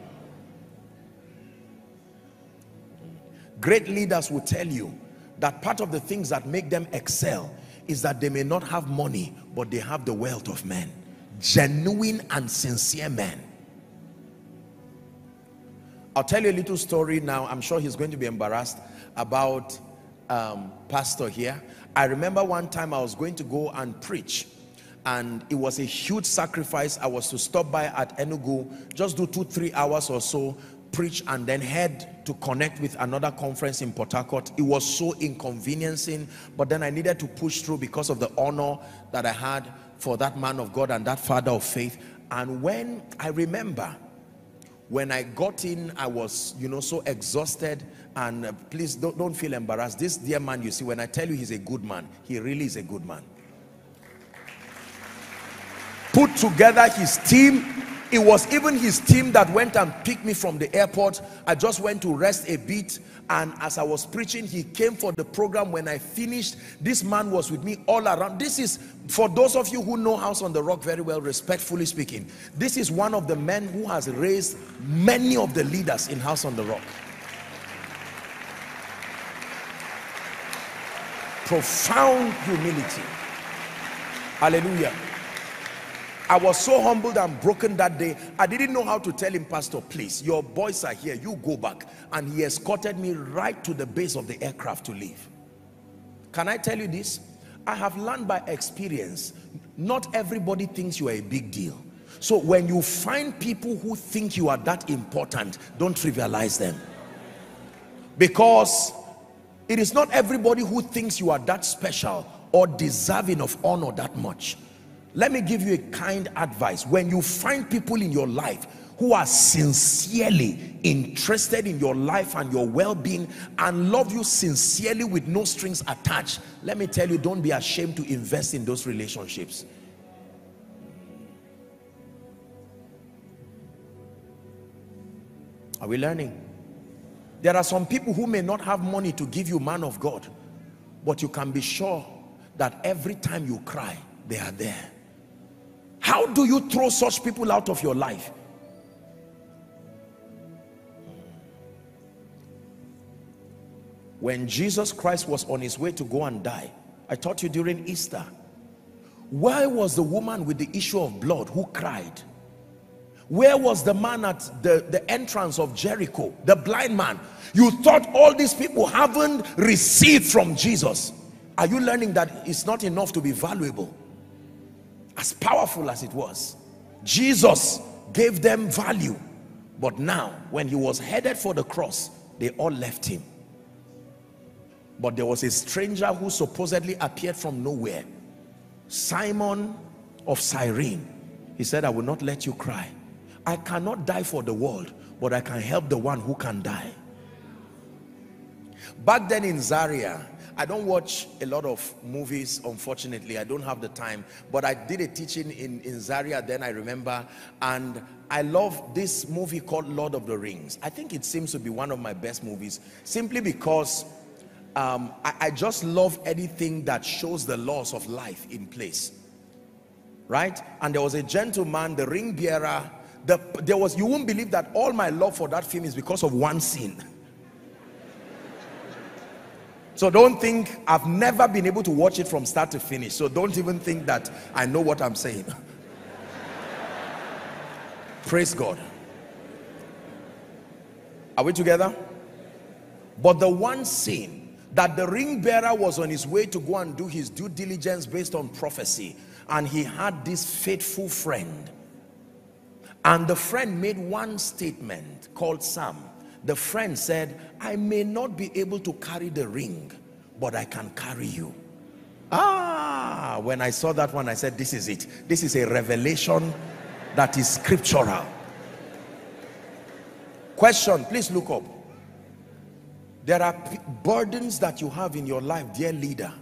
Great leaders will tell you that part of the things that make them excel is that they may not have money, but they have the wealth of men. Genuine and sincere men. I'll tell you a little story now. I'm sure he's going to be embarrassed about um, pastor here. I remember one time I was going to go and preach, and it was a huge sacrifice. I was to stop by at Enugu, just do two, three hours or so, preach, and then head to connect with another conference in Port Harcourt. It was so inconveniencing, but then I needed to push through because of the honor that I had for that man of God and that father of faith. And when I remember, when I got in, I was, you know, so exhausted. And uh, please don't, don't feel embarrassed. This dear man, you see, when I tell you he's a good man, he really is a good man. Put together his team. It was even his team that went and picked me from the airport. I just went to rest a bit. And as I was preaching, he came for the program. When I finished, this man was with me all around. This is, for those of you who know House on the Rock very well, respectfully speaking, this is one of the men who has raised many of the leaders in House on the Rock. Profound humility. Hallelujah. I was so humbled and broken that day. I didn't know how to tell him, Pastor, please, your boys are here, you go back. And he escorted me right to the base of the aircraft to leave. Can I tell you this? I have learned by experience, not everybody thinks you are a big deal. So when you find people who think you are that important, don't trivialize them. Because it is not everybody who thinks you are that special or deserving of honor that much. Let me give you a kind advice. When you find people in your life who are sincerely interested in your life and your well-being and love you sincerely with no strings attached, let me tell you, don't be ashamed to invest in those relationships. Are we learning? There are some people who may not have money to give you, man of God, but you can be sure that every time you cry, they are there. How do you throw such people out of your life? When Jesus Christ was on his way to go and die, I taught you during Easter, why was the woman with the issue of blood who cried? Where was the man at the, the entrance of Jericho, the blind man? You thought all these people haven't received from Jesus. Are you learning that it's not enough to be valuable? As powerful as it was, Jesus gave them value. But now, when he was headed for the cross, they all left him. But there was a stranger who supposedly appeared from nowhere. Simon of Cyrene. He said, I will not let you cry. I cannot die for the world, but I can help the one who can die. Back then in Zaria, I don't watch a lot of movies, unfortunately. I don't have the time. But I did a teaching in, in Zaria then, I remember. And I love this movie called Lord of the Rings. I think it seems to be one of my best movies. Simply because... Um, I, I just love anything that shows the laws of life in place, right? And there was a gentleman, the ring bearer. The, there was, you won't believe that all my love for that film is because of one scene. So don't think, I've never been able to watch it from start to finish. So don't even think that I know what I'm saying. Praise God. Are we together? But the one scene that the ring bearer was on his way to go and do his due diligence based on prophecy, and he had this faithful friend, and the friend made one statement called Sam. The friend said, I may not be able to carry the ring, but I can carry you. Ah, when I saw that one, I said, this is it. This is a revelation that is scriptural. Question, please look up. There are burdens that you have in your life, dear leader,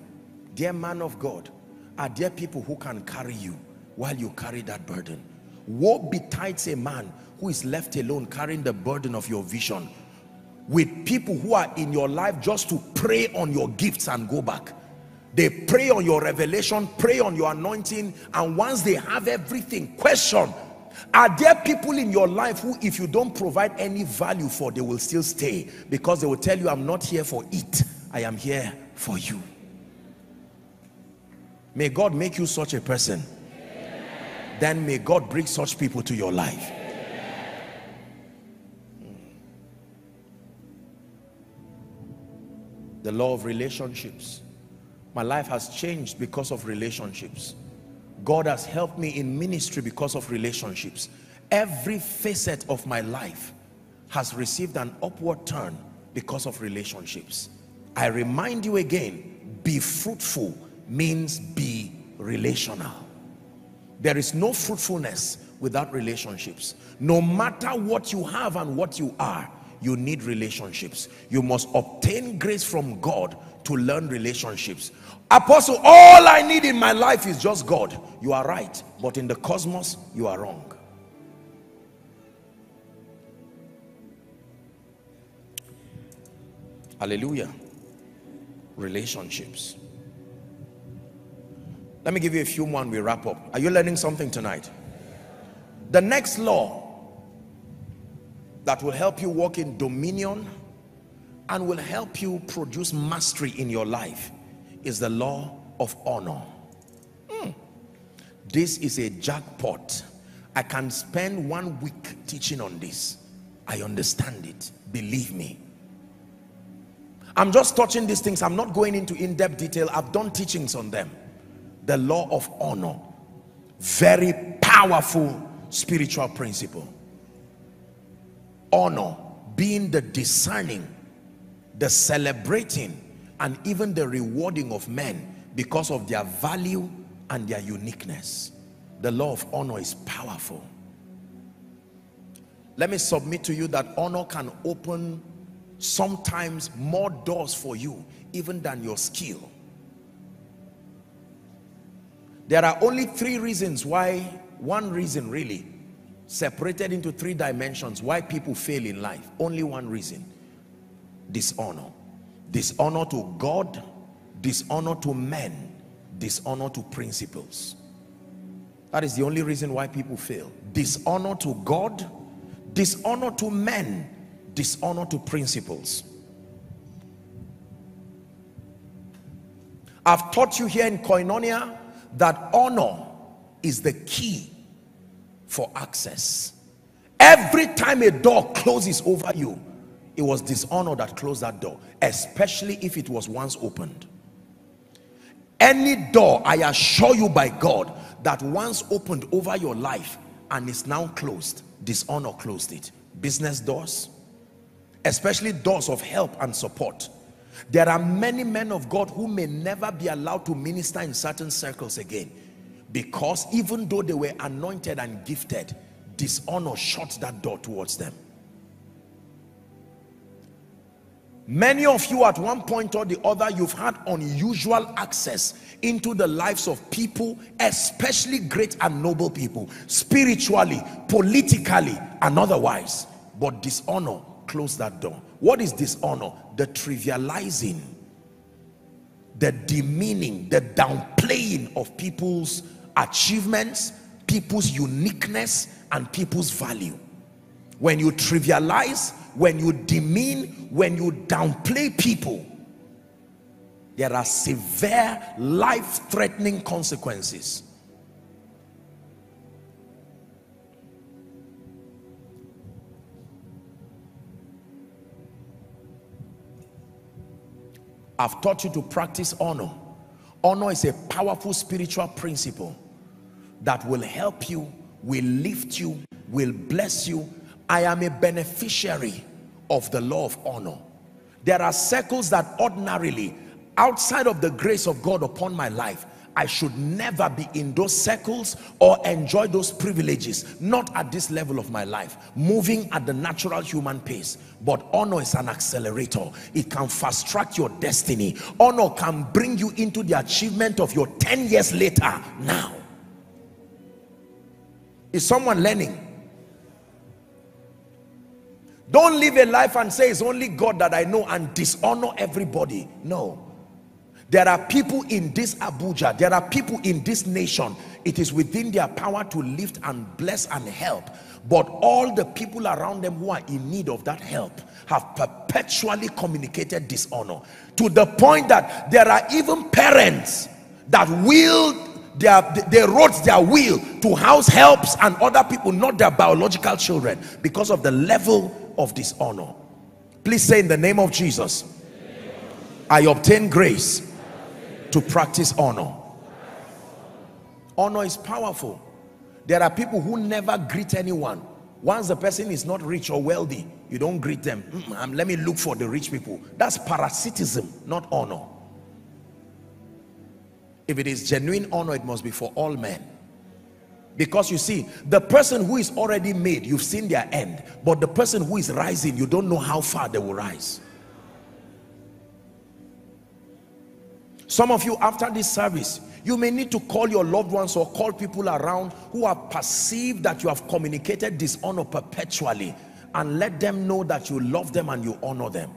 dear man of God, are there people who can carry you while you carry that burden. Woe betides a man who is left alone carrying the burden of your vision with people who are in your life just to prey on your gifts and go back. They prey on your revelation, prey on your anointing, and once they have everything, question, are there people in your life who, if you don't provide any value for, they will still stay? Because they will tell you, I'm not here for it. I am here for you. May God make you such a person. Amen. Then may God bring such people to your life. Amen. The law of relationships. My life has changed because of relationships. God has helped me in ministry because of relationships. Every facet of my life has received an upward turn because of relationships. I remind you again, be fruitful means be relational. There is no fruitfulness without relationships. No matter what you have and what you are, you need relationships. You must obtain grace from God to learn relationships. Apostle, all I need in my life is just God. You are right, but in the cosmos, you are wrong. Hallelujah. Relationships. Let me give you a few more and we wrap up. Are you learning something tonight? The next law that will help you walk in dominion and will help you produce mastery in your life is the law of honor. Mm. This is a jackpot. I can spend one week teaching on this. I understand it, believe me. I'm just touching these things. I'm not going into in-depth detail. I've done teachings on them. The law of honor, very powerful spiritual principle. Honor, being the discerning, the celebrating, and even the rewarding of men because of their value and their uniqueness. The law of honor is powerful. Let me submit to you that honor can open sometimes more doors for you even than your skill. There are only three reasons why, one reason really, separated into three dimensions. Why people fail in life? Only one reason: dishonor. Dishonor to God, dishonor to men, dishonor to principles. That is the only reason why people fail. Dishonor to God, dishonor to men, dishonor to principles. I've taught you here in Koinonia that honor is the key for access. Every time a door closes over you, it was dishonor that closed that door, especially if it was once opened. Any door, I assure you by God, that once opened over your life and is now closed, dishonor closed it. Business doors, especially doors of help and support. There are many men of God who may never be allowed to minister in certain circles again, because even though they were anointed and gifted, dishonor shut that door towards them. Many of you at one point or the other, you've had unusual access into the lives of people, especially great and noble people, spiritually, politically, and otherwise. But dishonor closed that door. What is dishonor? The trivializing, the demeaning, the downplaying of people's achievements, people's uniqueness, and people's value. When you trivialize, when you demean, when you downplay people, there are severe life-threatening consequences. I've taught you to practice honor. Honor is a powerful spiritual principle that will help you, will lift you, will bless you. I am a beneficiary of the law of honor. There are circles that ordinarily, outside of the grace of God upon my life, I should never be in those circles or enjoy those privileges, not at this level of my life, moving at the natural human pace. But honor is an accelerator. It can fast track your destiny. Honor can bring you into the achievement of your ten years later now. Is someone learning? Don't live a life and say it's only God that I know and dishonor everybody. No. There are people in this Abuja, there are people in this nation. It is within their power to lift and bless and help. But all the people around them who are in need of that help have perpetually communicated dishonor. To the point that there are even parents that will, Their, they wrote their will to house helps and other people, not their biological children, because of the level of dishonor. Please say, in the name of Jesus, I obtain grace to practice honor. Honor is powerful. There are people who never greet anyone. Once the person is not rich or wealthy, you don't greet them. Mm-mm, let me look for the rich people. That's parasitism, not honor. If it is genuine honor, it must be for all men. Because you see, the person who is already made, you've seen their end. But the person who is rising, you don't know how far they will rise. Some of you, after this service, you may need to call your loved ones or call people around who are perceived that you have communicated dishonor perpetually, and let them know that you love them and you honor them.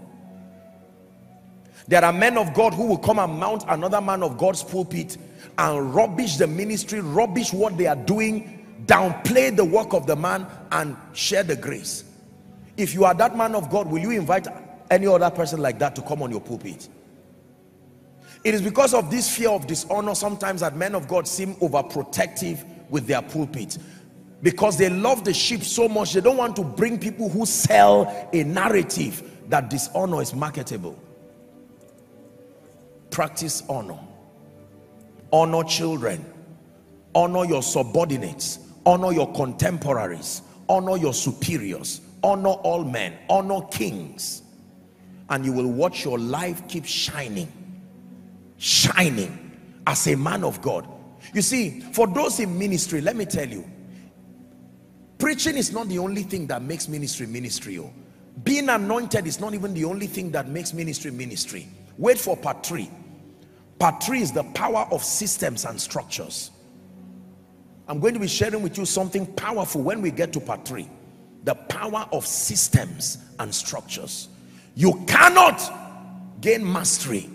There are men of God who will come and mount another man of God's pulpit and rubbish the ministry, rubbish what they are doing, downplay the work of the man, and share the grace. If you are that man of God, will you invite any other person like that to come on your pulpit? It is because of this fear of dishonor sometimes that men of God seem overprotective with their pulpit. Because they love the sheep so much, they don't want to bring people who sell a narrative that dishonor is marketable. Practice honor. Honor children. Honor your subordinates. Honor your contemporaries. Honor your superiors. Honor all men. Honor kings. And you will watch your life keep shining. Shining as a man of God. You see, for those in ministry, let me tell you, preaching is not the only thing that makes ministry ministry. Being anointed is not even the only thing that makes ministry ministry. Wait for part three. Part three is the power of systems and structures. I'm going to be sharing with you something powerful when we get to part three. The power of systems and structures. You cannot gain mastery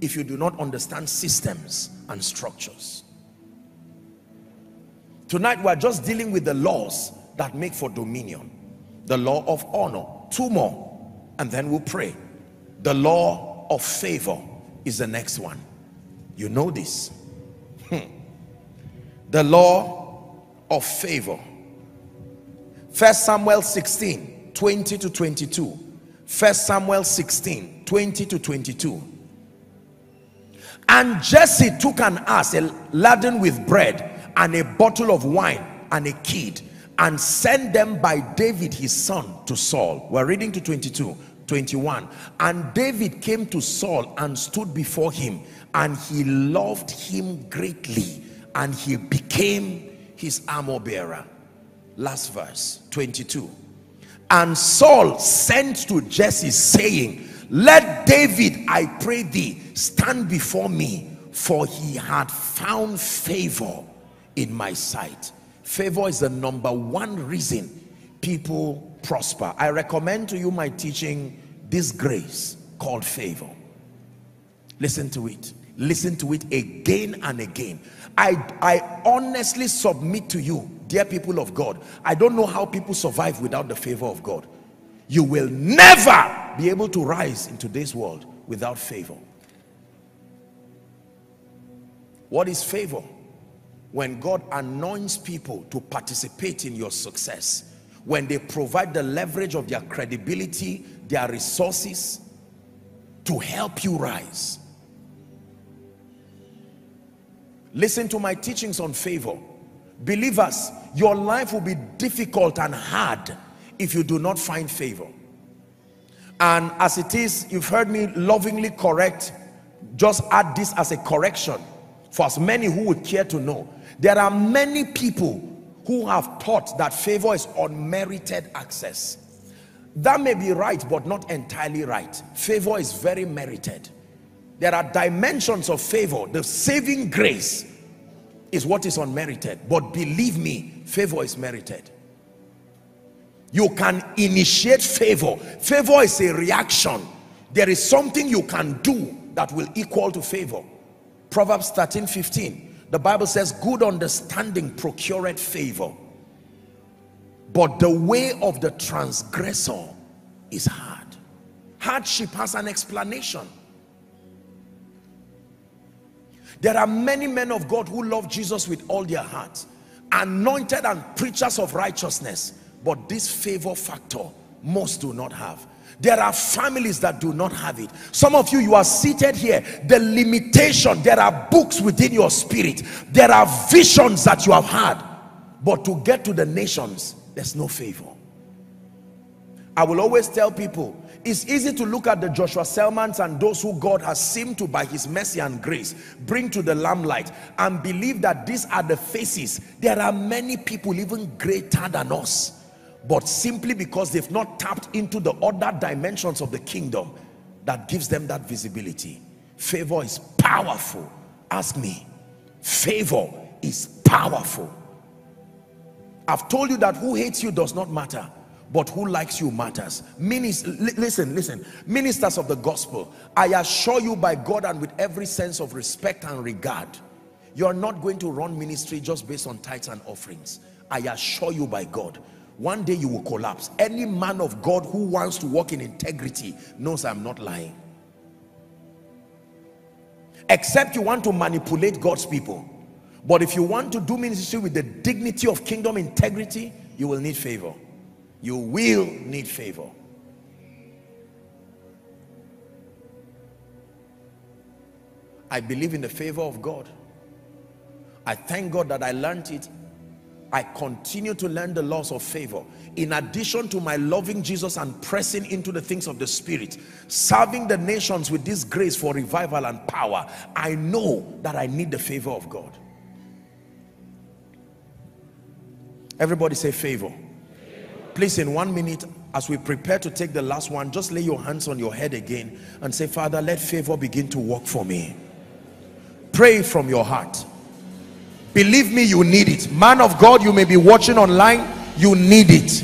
if you do not understand systems and structures. Tonight we are just dealing with the laws that make for dominion. The law of honor, two more, and then we'll pray. The law of favor is the next one. You know this. Hmm. The law of favor. First Samuel sixteen, twenty to twenty-two. First Samuel sixteen, twenty to twenty-two. And Jesse took an ass laden with bread and a bottle of wine and a kid, and sent them by David his son to Saul. We're reading to twenty-two, twenty-one. And David came to Saul and stood before him, and he loved him greatly, and he became his armor bearer. Last verse, twenty-two. And Saul sent to Jesse, saying, let David, I pray thee, stand before me, for he had found favor in my sight. Favor is the number one reason people prosper. I recommend to you my teaching, this grace called favor. Listen to it. Listen to it again and again. I, I honestly submit to you, dear people of God, I don't know how people survive without the favor of God. You will never be able to rise in today's world without favor. What is favor? When God anoints people to participate in your success, when they provide the leverage of their credibility, their resources to help you rise. Listen to my teachings on favor. Believers, your life will be difficult and hard if you do not find favor. And as it is, you've heard me lovingly correct, just add this as a correction for as many who would care to know. There are many people who have taught that favor is unmerited access. That may be right, but not entirely right. Favor is very merited. There are dimensions of favor. The saving grace is what is unmerited. But believe me, favor is merited. You can initiate favor. Favor is a reaction. There is something you can do that will equal to favor. Proverbs thirteen fifteen, the Bible says, good understanding procureth favor, but the way of the transgressor is hard. Hardship has an explanation. There are many men of God who love Jesus with all their hearts, anointed and preachers of righteousness, but this favor factor most do not have. There are families that do not have it. Some of you, you are seated here. The limitation, there are books within your spirit. There are visions that you have had, but to get to the nations, there's no favor. I will always tell people, it's easy to look at the Joshua Selmans and those who God has seemed to, by his mercy and grace, bring to the limelight and believe that these are the faces. There are many people even greater than us, but simply because they've not tapped into the other dimensions of the kingdom that gives them that visibility. Favor is powerful. Ask me. Favor is powerful. I've told you that who hates you does not matter, but who likes you matters. Minis- listen, listen. Ministers of the gospel, I assure you by God and with every sense of respect and regard, you're not going to run ministry just based on tithes and offerings. I assure you by God. One day you will collapse. Any man of God who wants to walk in integrity knows I'm not lying. Except you want to manipulate God's people. But if you want to do ministry with the dignity of kingdom integrity, you will need favor. You will need favor. I believe in the favor of God. I thank God that I learned it. I continue to learn the laws of favor. In addition to my loving Jesus and pressing into the things of the Spirit, serving the nations with this grace for revival and power, I know that I need the favor of God. Everybody say favor. Please, in one minute, as we prepare to take the last one, just lay your hands on your head again and say, Father, let favor begin to work for me. Pray from your heart. Believe me, you need it. Man of God, you may be watching online, you need it.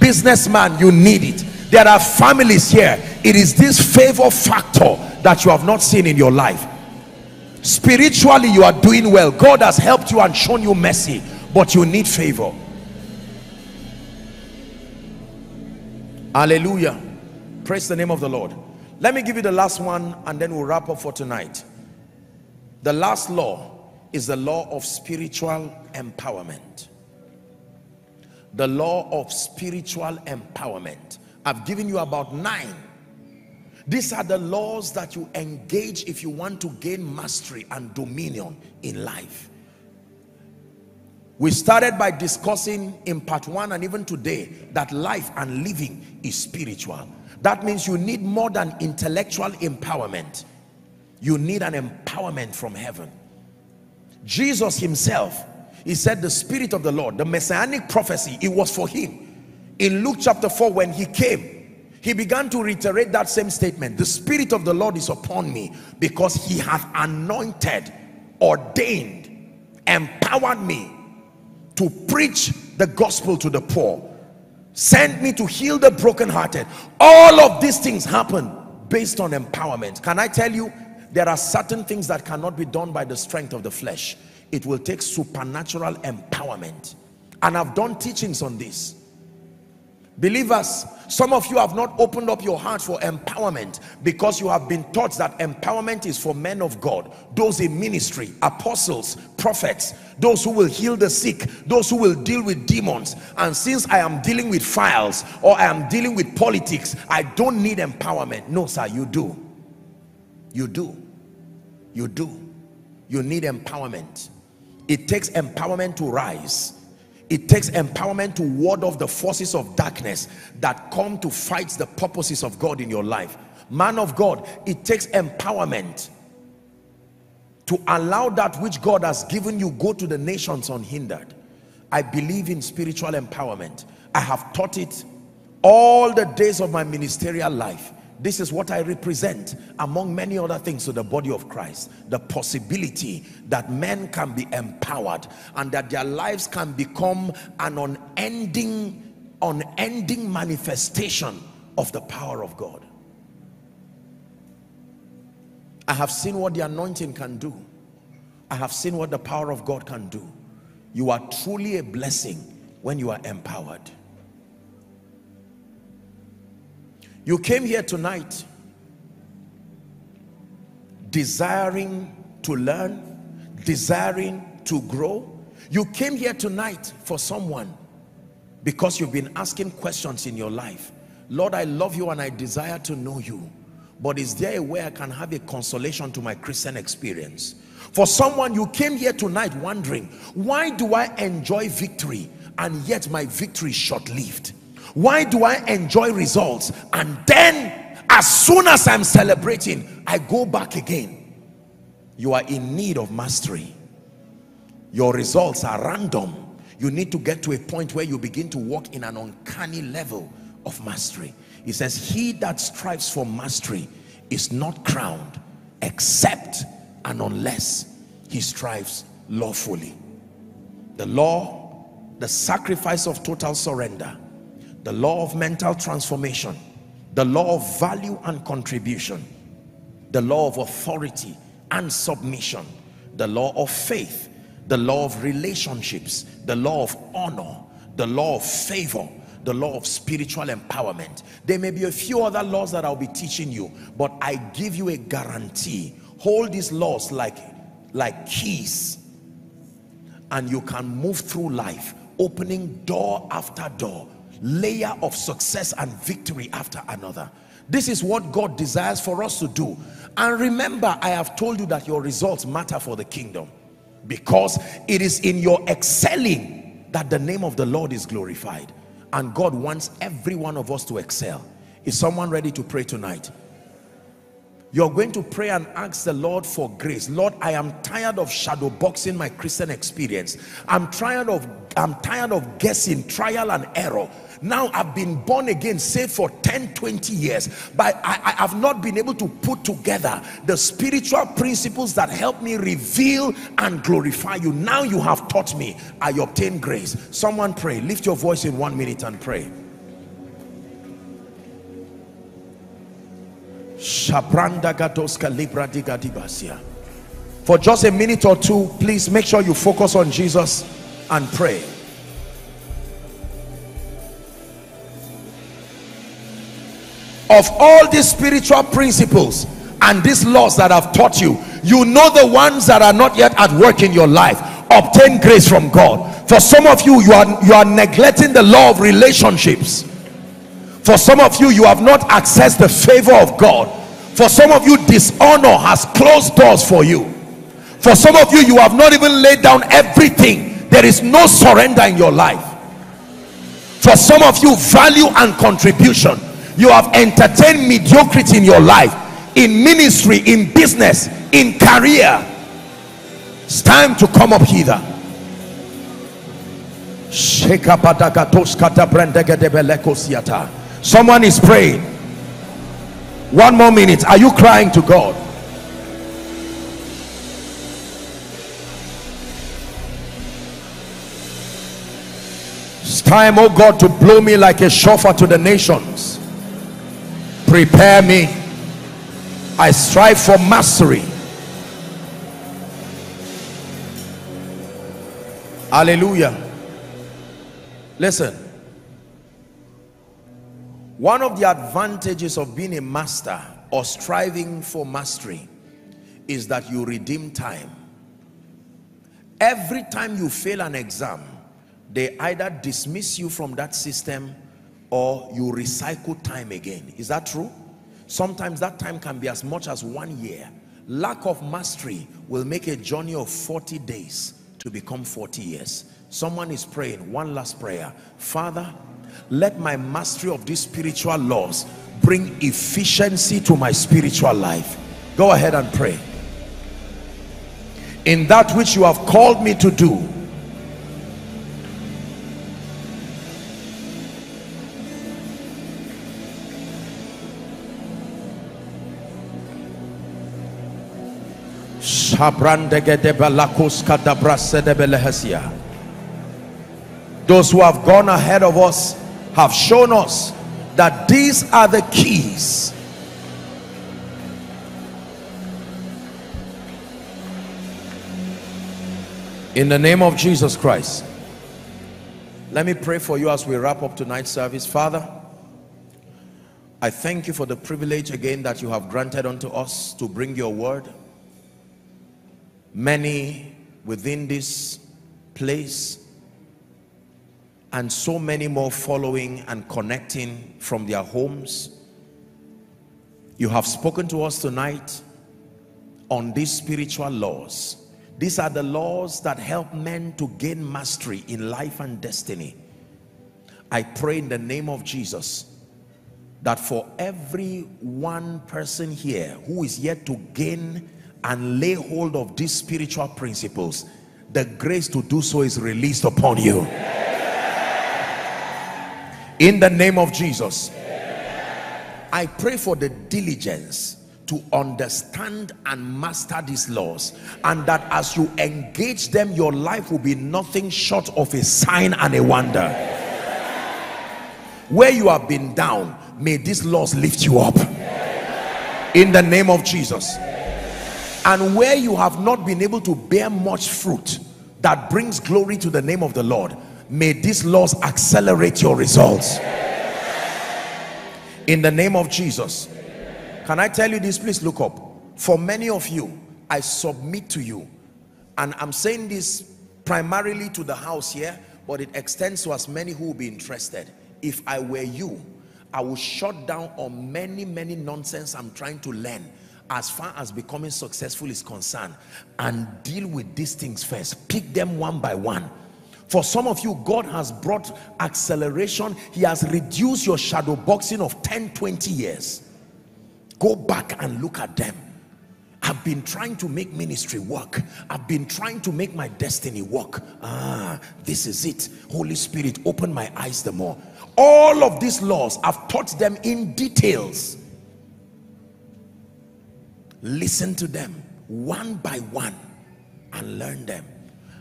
Businessman, you need it. There are families here. It is this favor factor that you have not seen in your life. Spiritually, you are doing well. God has helped you and shown you mercy, but you need favor. Hallelujah. Praise the name of the Lord. Let me give you the last one and then we'll wrap up for tonight. The last law is the law of spiritual empowerment. The law of spiritual empowerment. I've given you about nine. These are the laws that you engage if you want to gain mastery and dominion in life. We started by discussing in part one and even today that life and living is spiritual. That means you need more than intellectual empowerment. You need an empowerment from heaven. Jesus himself, he said the Spirit of the Lord, the messianic prophecy, it was for him. In Luke chapter four, when he came, he began to reiterate that same statement. The Spirit of the Lord is upon me because he hath anointed, ordained, empowered me to preach the gospel to the poor, sent me to heal the brokenhearted. All of these things happen based on empowerment. Can I tell you, there are certain things that cannot be done by the strength of the flesh. It will take supernatural empowerment. And I've done teachings on this. Believers, some of you have not opened up your heart for empowerment because you have been taught that empowerment is for men of God, those in ministry, apostles, prophets, those who will heal the sick, those who will deal with demons. And since I am dealing with files or I am dealing with politics, I don't need empowerment. No, sir, you do. You do. You do. You need empowerment. It takes empowerment to rise. It takes empowerment to ward off the forces of darkness that come to fight the purposes of God in your life. Man of God, it takes empowerment to allow that which God has given you go to the nations unhindered. I believe in spiritual empowerment. I have taught it all the days of my ministerial life. This is what I represent, among many other things, to the body of Christ. The possibility that men can be empowered and that their lives can become an unending, unending manifestation of the power of God. I have seen what the anointing can do. I have seen what the power of God can do. You are truly a blessing when you are empowered. You came here tonight desiring to learn, desiring to grow. You came here tonight for someone because you've been asking questions in your life. Lord, I love you and I desire to know you, but is there a way I can have a consolation to my Christian experience? For someone, you came here tonight wondering, why do I enjoy victory and yet my victory is short-lived? Why do I enjoy results and then as soon as I'm celebrating, I go back again? You are in need of mastery. Your results are random. You need to get to a point where you begin to walk in an uncanny level of mastery. It says, he that strives for mastery is not crowned except and unless he strives lawfully. The law, the sacrifice of total surrender, the law of mental transformation, the law of value and contribution, the law of authority and submission, the law of faith, the law of relationships, the law of honor, the law of favor, the law of spiritual empowerment. There may be a few other laws that I'll be teaching you, but I give you a guarantee. Hold these laws like, like keys, and you can move through life, opening door after door, layer of success and victory after another. This is what God desires for us to do. And remember, I have told you that your results matter for the kingdom, because it is in your excelling that the name of the Lord is glorified, and God wants every one of us to excel. Is someone ready to pray tonight? You're going to pray and ask the Lord for grace. Lord, I am tired of shadow boxing my Christian experience. I'm tired of, I'm tired of guessing, trial and error. Now I've been born again, say for ten, twenty years, but I, I have not been able to put together the spiritual principles that help me reveal and glorify you. Now you have taught me, I obtain grace. Someone pray, lift your voice in one minute and pray. For just a minute or two, please make sure you focus on Jesus and pray. Of all these spiritual principles and these laws that I've taught you, you know the ones that are not yet at work in your life. Obtain grace from God. For some of you, you are you are neglecting the law of relationships. For some of you, you have not accessed the favor of God. For some of you, dishonor has closed doors for you. For some of you, you have not even laid down everything. There is no surrender in your life. For some of you, value and contribution. You have entertained mediocrity in your life, in ministry, in business, in career. It's time to come up hither. Someone is praying. One more minute. Are you crying to God? It's time, oh God, to blow me like a shofar to the nations. Prepare me. I strive for mastery. Hallelujah. Listen. One of the advantages of being a master or striving for mastery is that you redeem time. Every time you fail an exam, they either dismiss you from that system or you recycle time again. Is that true? Sometimes that time can be as much as one year. Lack of mastery will make a journey of forty days to become forty years. Someone is praying one last prayer. Father, let my mastery of these spiritual laws bring efficiency to my spiritual life. Go ahead and pray. In that which you have called me to do, those who have gone ahead of us have shown us that these are the keys. In the name of Jesus Christ, let me pray for you as we wrap up tonight's service. Father, I thank you for the privilege again that you have granted unto us to bring your word. Many within this place and so many more following and connecting from their homes. You have spoken to us tonight on these spiritual laws. These are the laws that help men to gain mastery in life and destiny. I pray in the name of Jesus that for every one person here who is yet to gain mastery and lay hold of these spiritual principles, the grace to do so is released upon you. In the name of Jesus, I pray for the diligence to understand and master these laws, and that as you engage them, your life will be nothing short of a sign and a wonder. Where you have been down, may these laws lift you up. In the name of Jesus. And where you have not been able to bear much fruit that brings glory to the name of the Lord, may these laws accelerate your results. In the name of Jesus. Can I tell you this? Please look up. For many of you, I submit to you, and I'm saying this primarily to the house here, but it extends to as many who will be interested. If I were you, I would shut down on many, many nonsense I'm trying to learn as far as becoming successful is concerned, and deal with these things first. Pick them one by one. For some of you, God has brought acceleration. He has reduced your shadow boxing of ten, twenty years. Go back and look at them. I've been trying to make ministry work. I've been trying to make my destiny work. Ah, this is it. Holy Spirit, open my eyes the more. All of these laws, I've taught them in details. Listen to them one by one and learn them.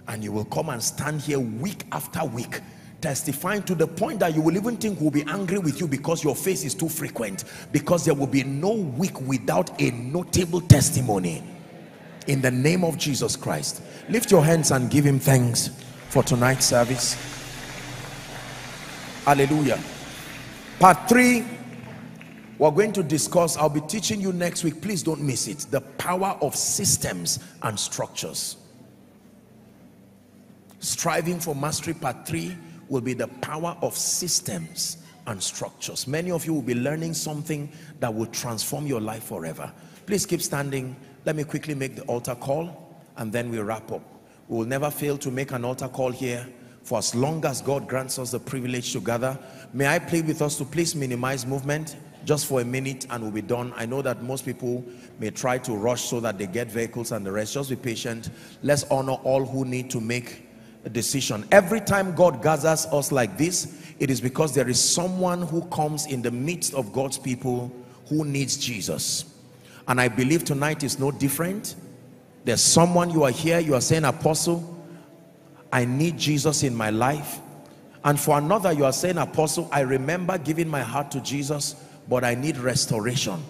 And you will come and stand here week after week, testifying to the point that you will even think we'll be angry with you because your face is too frequent, because there will be no week without a notable testimony. In the name of Jesus Christ, lift your hands and give him thanks for tonight's service. Hallelujah. Part three, we're going to discuss, I'll be teaching you next week, please don't miss it, the power of systems and structures. Striving for Mastery part three will be the power of systems and structures. Many of you will be learning something that will transform your life forever. Please keep standing. Let me quickly make the altar call and then we wrap up. We will never fail to make an altar call here for as long as God grants us the privilege to gather. May I plead with us to please minimize movement just for a minute and we'll be done. I know that most people may try to rush so that they get vehicles and the rest. Just be patient. Let's honor all who need to make decision. Every time God gathers us like this, it is because there is someone who comes in the midst of God's people who needs Jesus. And I believe tonight is no different. There's someone, you are here, you are saying, Apostle, I need Jesus in my life. And for another, you are saying, Apostle, I remember giving my heart to Jesus, but I need restoration.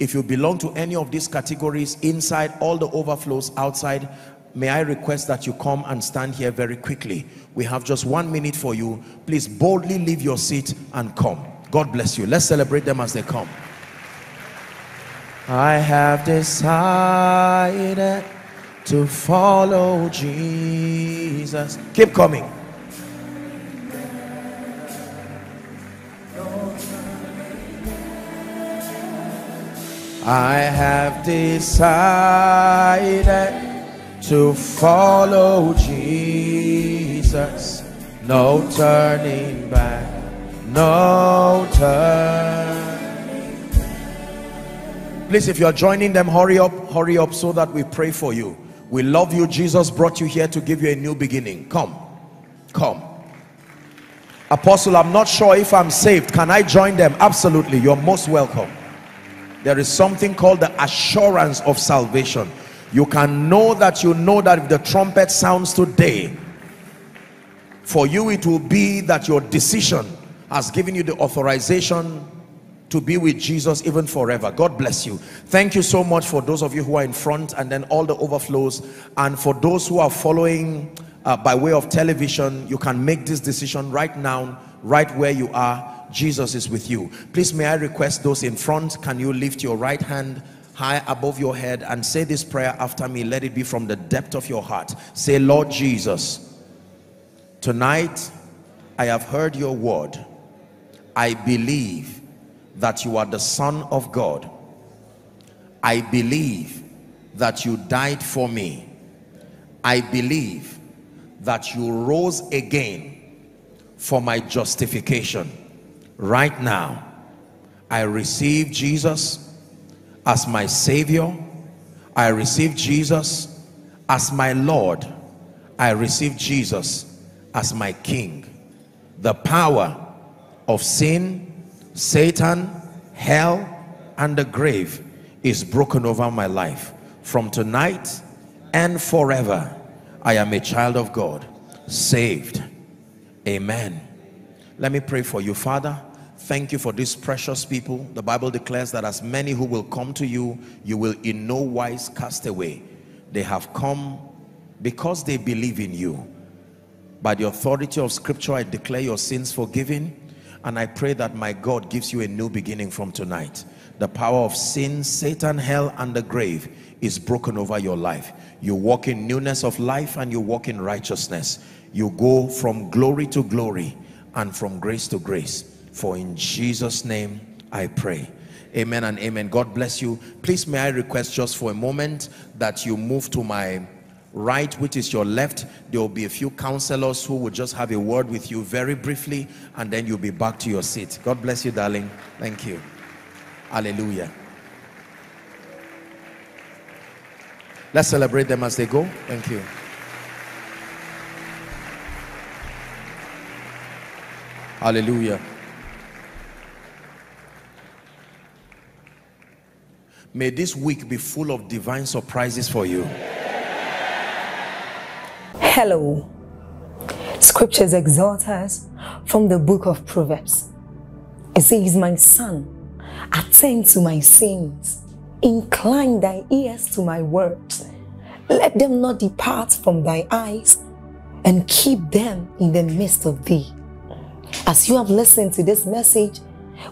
If you belong to any of these categories, inside, all the overflows outside, may I request that you come and stand here very quickly. We have just one minute for you. Please boldly leave your seat and come. God bless you. Let's celebrate them as they come. I have decided to follow Jesus. Keep coming. I have decided to follow Jesus, no turning back, no turning back. Please, if you are joining them, hurry up, hurry up so that we pray for you. We love you. Jesus brought you here to give you a new beginning. Come, come. Apostle, I'm not sure if I'm saved. Can I join them? Absolutely, you're most welcome. There is something called the assurance of salvation. You can know that you know that if the trumpet sounds today, for you it will be that your decision has given you the authorization to be with Jesus even forever. God bless you. Thank you so much for those of you who are in front and then all the overflows. And for those who are following uh, by way of television, you can make this decision right now, right where you are. Jesus is with you. Please, may I request those in front, can you lift your right hand high above your head and say this prayer after me? Let it be from the depth of your heart. Say, Lord Jesus, tonight I have heard your word. I believe that you are the Son of God. I believe that you died for me. I believe that you rose again for my justification. Right now, I receive Jesus as my Savior. I receive Jesus as my Lord. I receive Jesus as my King. The power of sin, Satan, hell, and the grave is broken over my life. From tonight and forever, I am a child of God, saved. Amen. Let me pray for you. Father, thank you for these precious people. The Bible declares that as many who will come to you, you will in no wise cast away. They have come because they believe in you. By the authority of Scripture, I declare your sins forgiven, and I pray that my God gives you a new beginning from tonight. The power of sin, Satan, hell, and the grave is broken over your life. You walk in newness of life and you walk in righteousness. You go from glory to glory and from grace to grace. For in Jesus' name I pray. Amen and amen. God bless you. Please, may I request just for a moment that you move to my right, which is your left. There will be a few counselors who will just have a word with you very briefly, and then you'll be back to your seat. God bless you, darling. Thank you. Hallelujah. Let's celebrate them as they go. Thank you. Hallelujah. May this week be full of divine surprises for you. Hello. Scriptures exhort us from the book of Proverbs. It says, "My son, attend to my sayings. Incline thy ears to my words. Let them not depart from thy eyes, and keep them in the midst of thee." As you have listened to this message,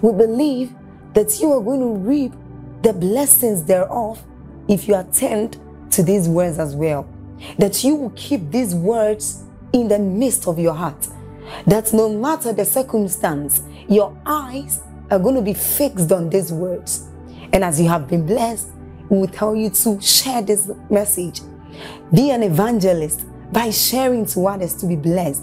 we believe that you are going to reap the blessings thereof if you attend to these words as well. That you will keep these words in the midst of your heart. That no matter the circumstance, your eyes are going to be fixed on these words. And as you have been blessed, we will tell you to share this message. Be an evangelist by sharing to others to be blessed.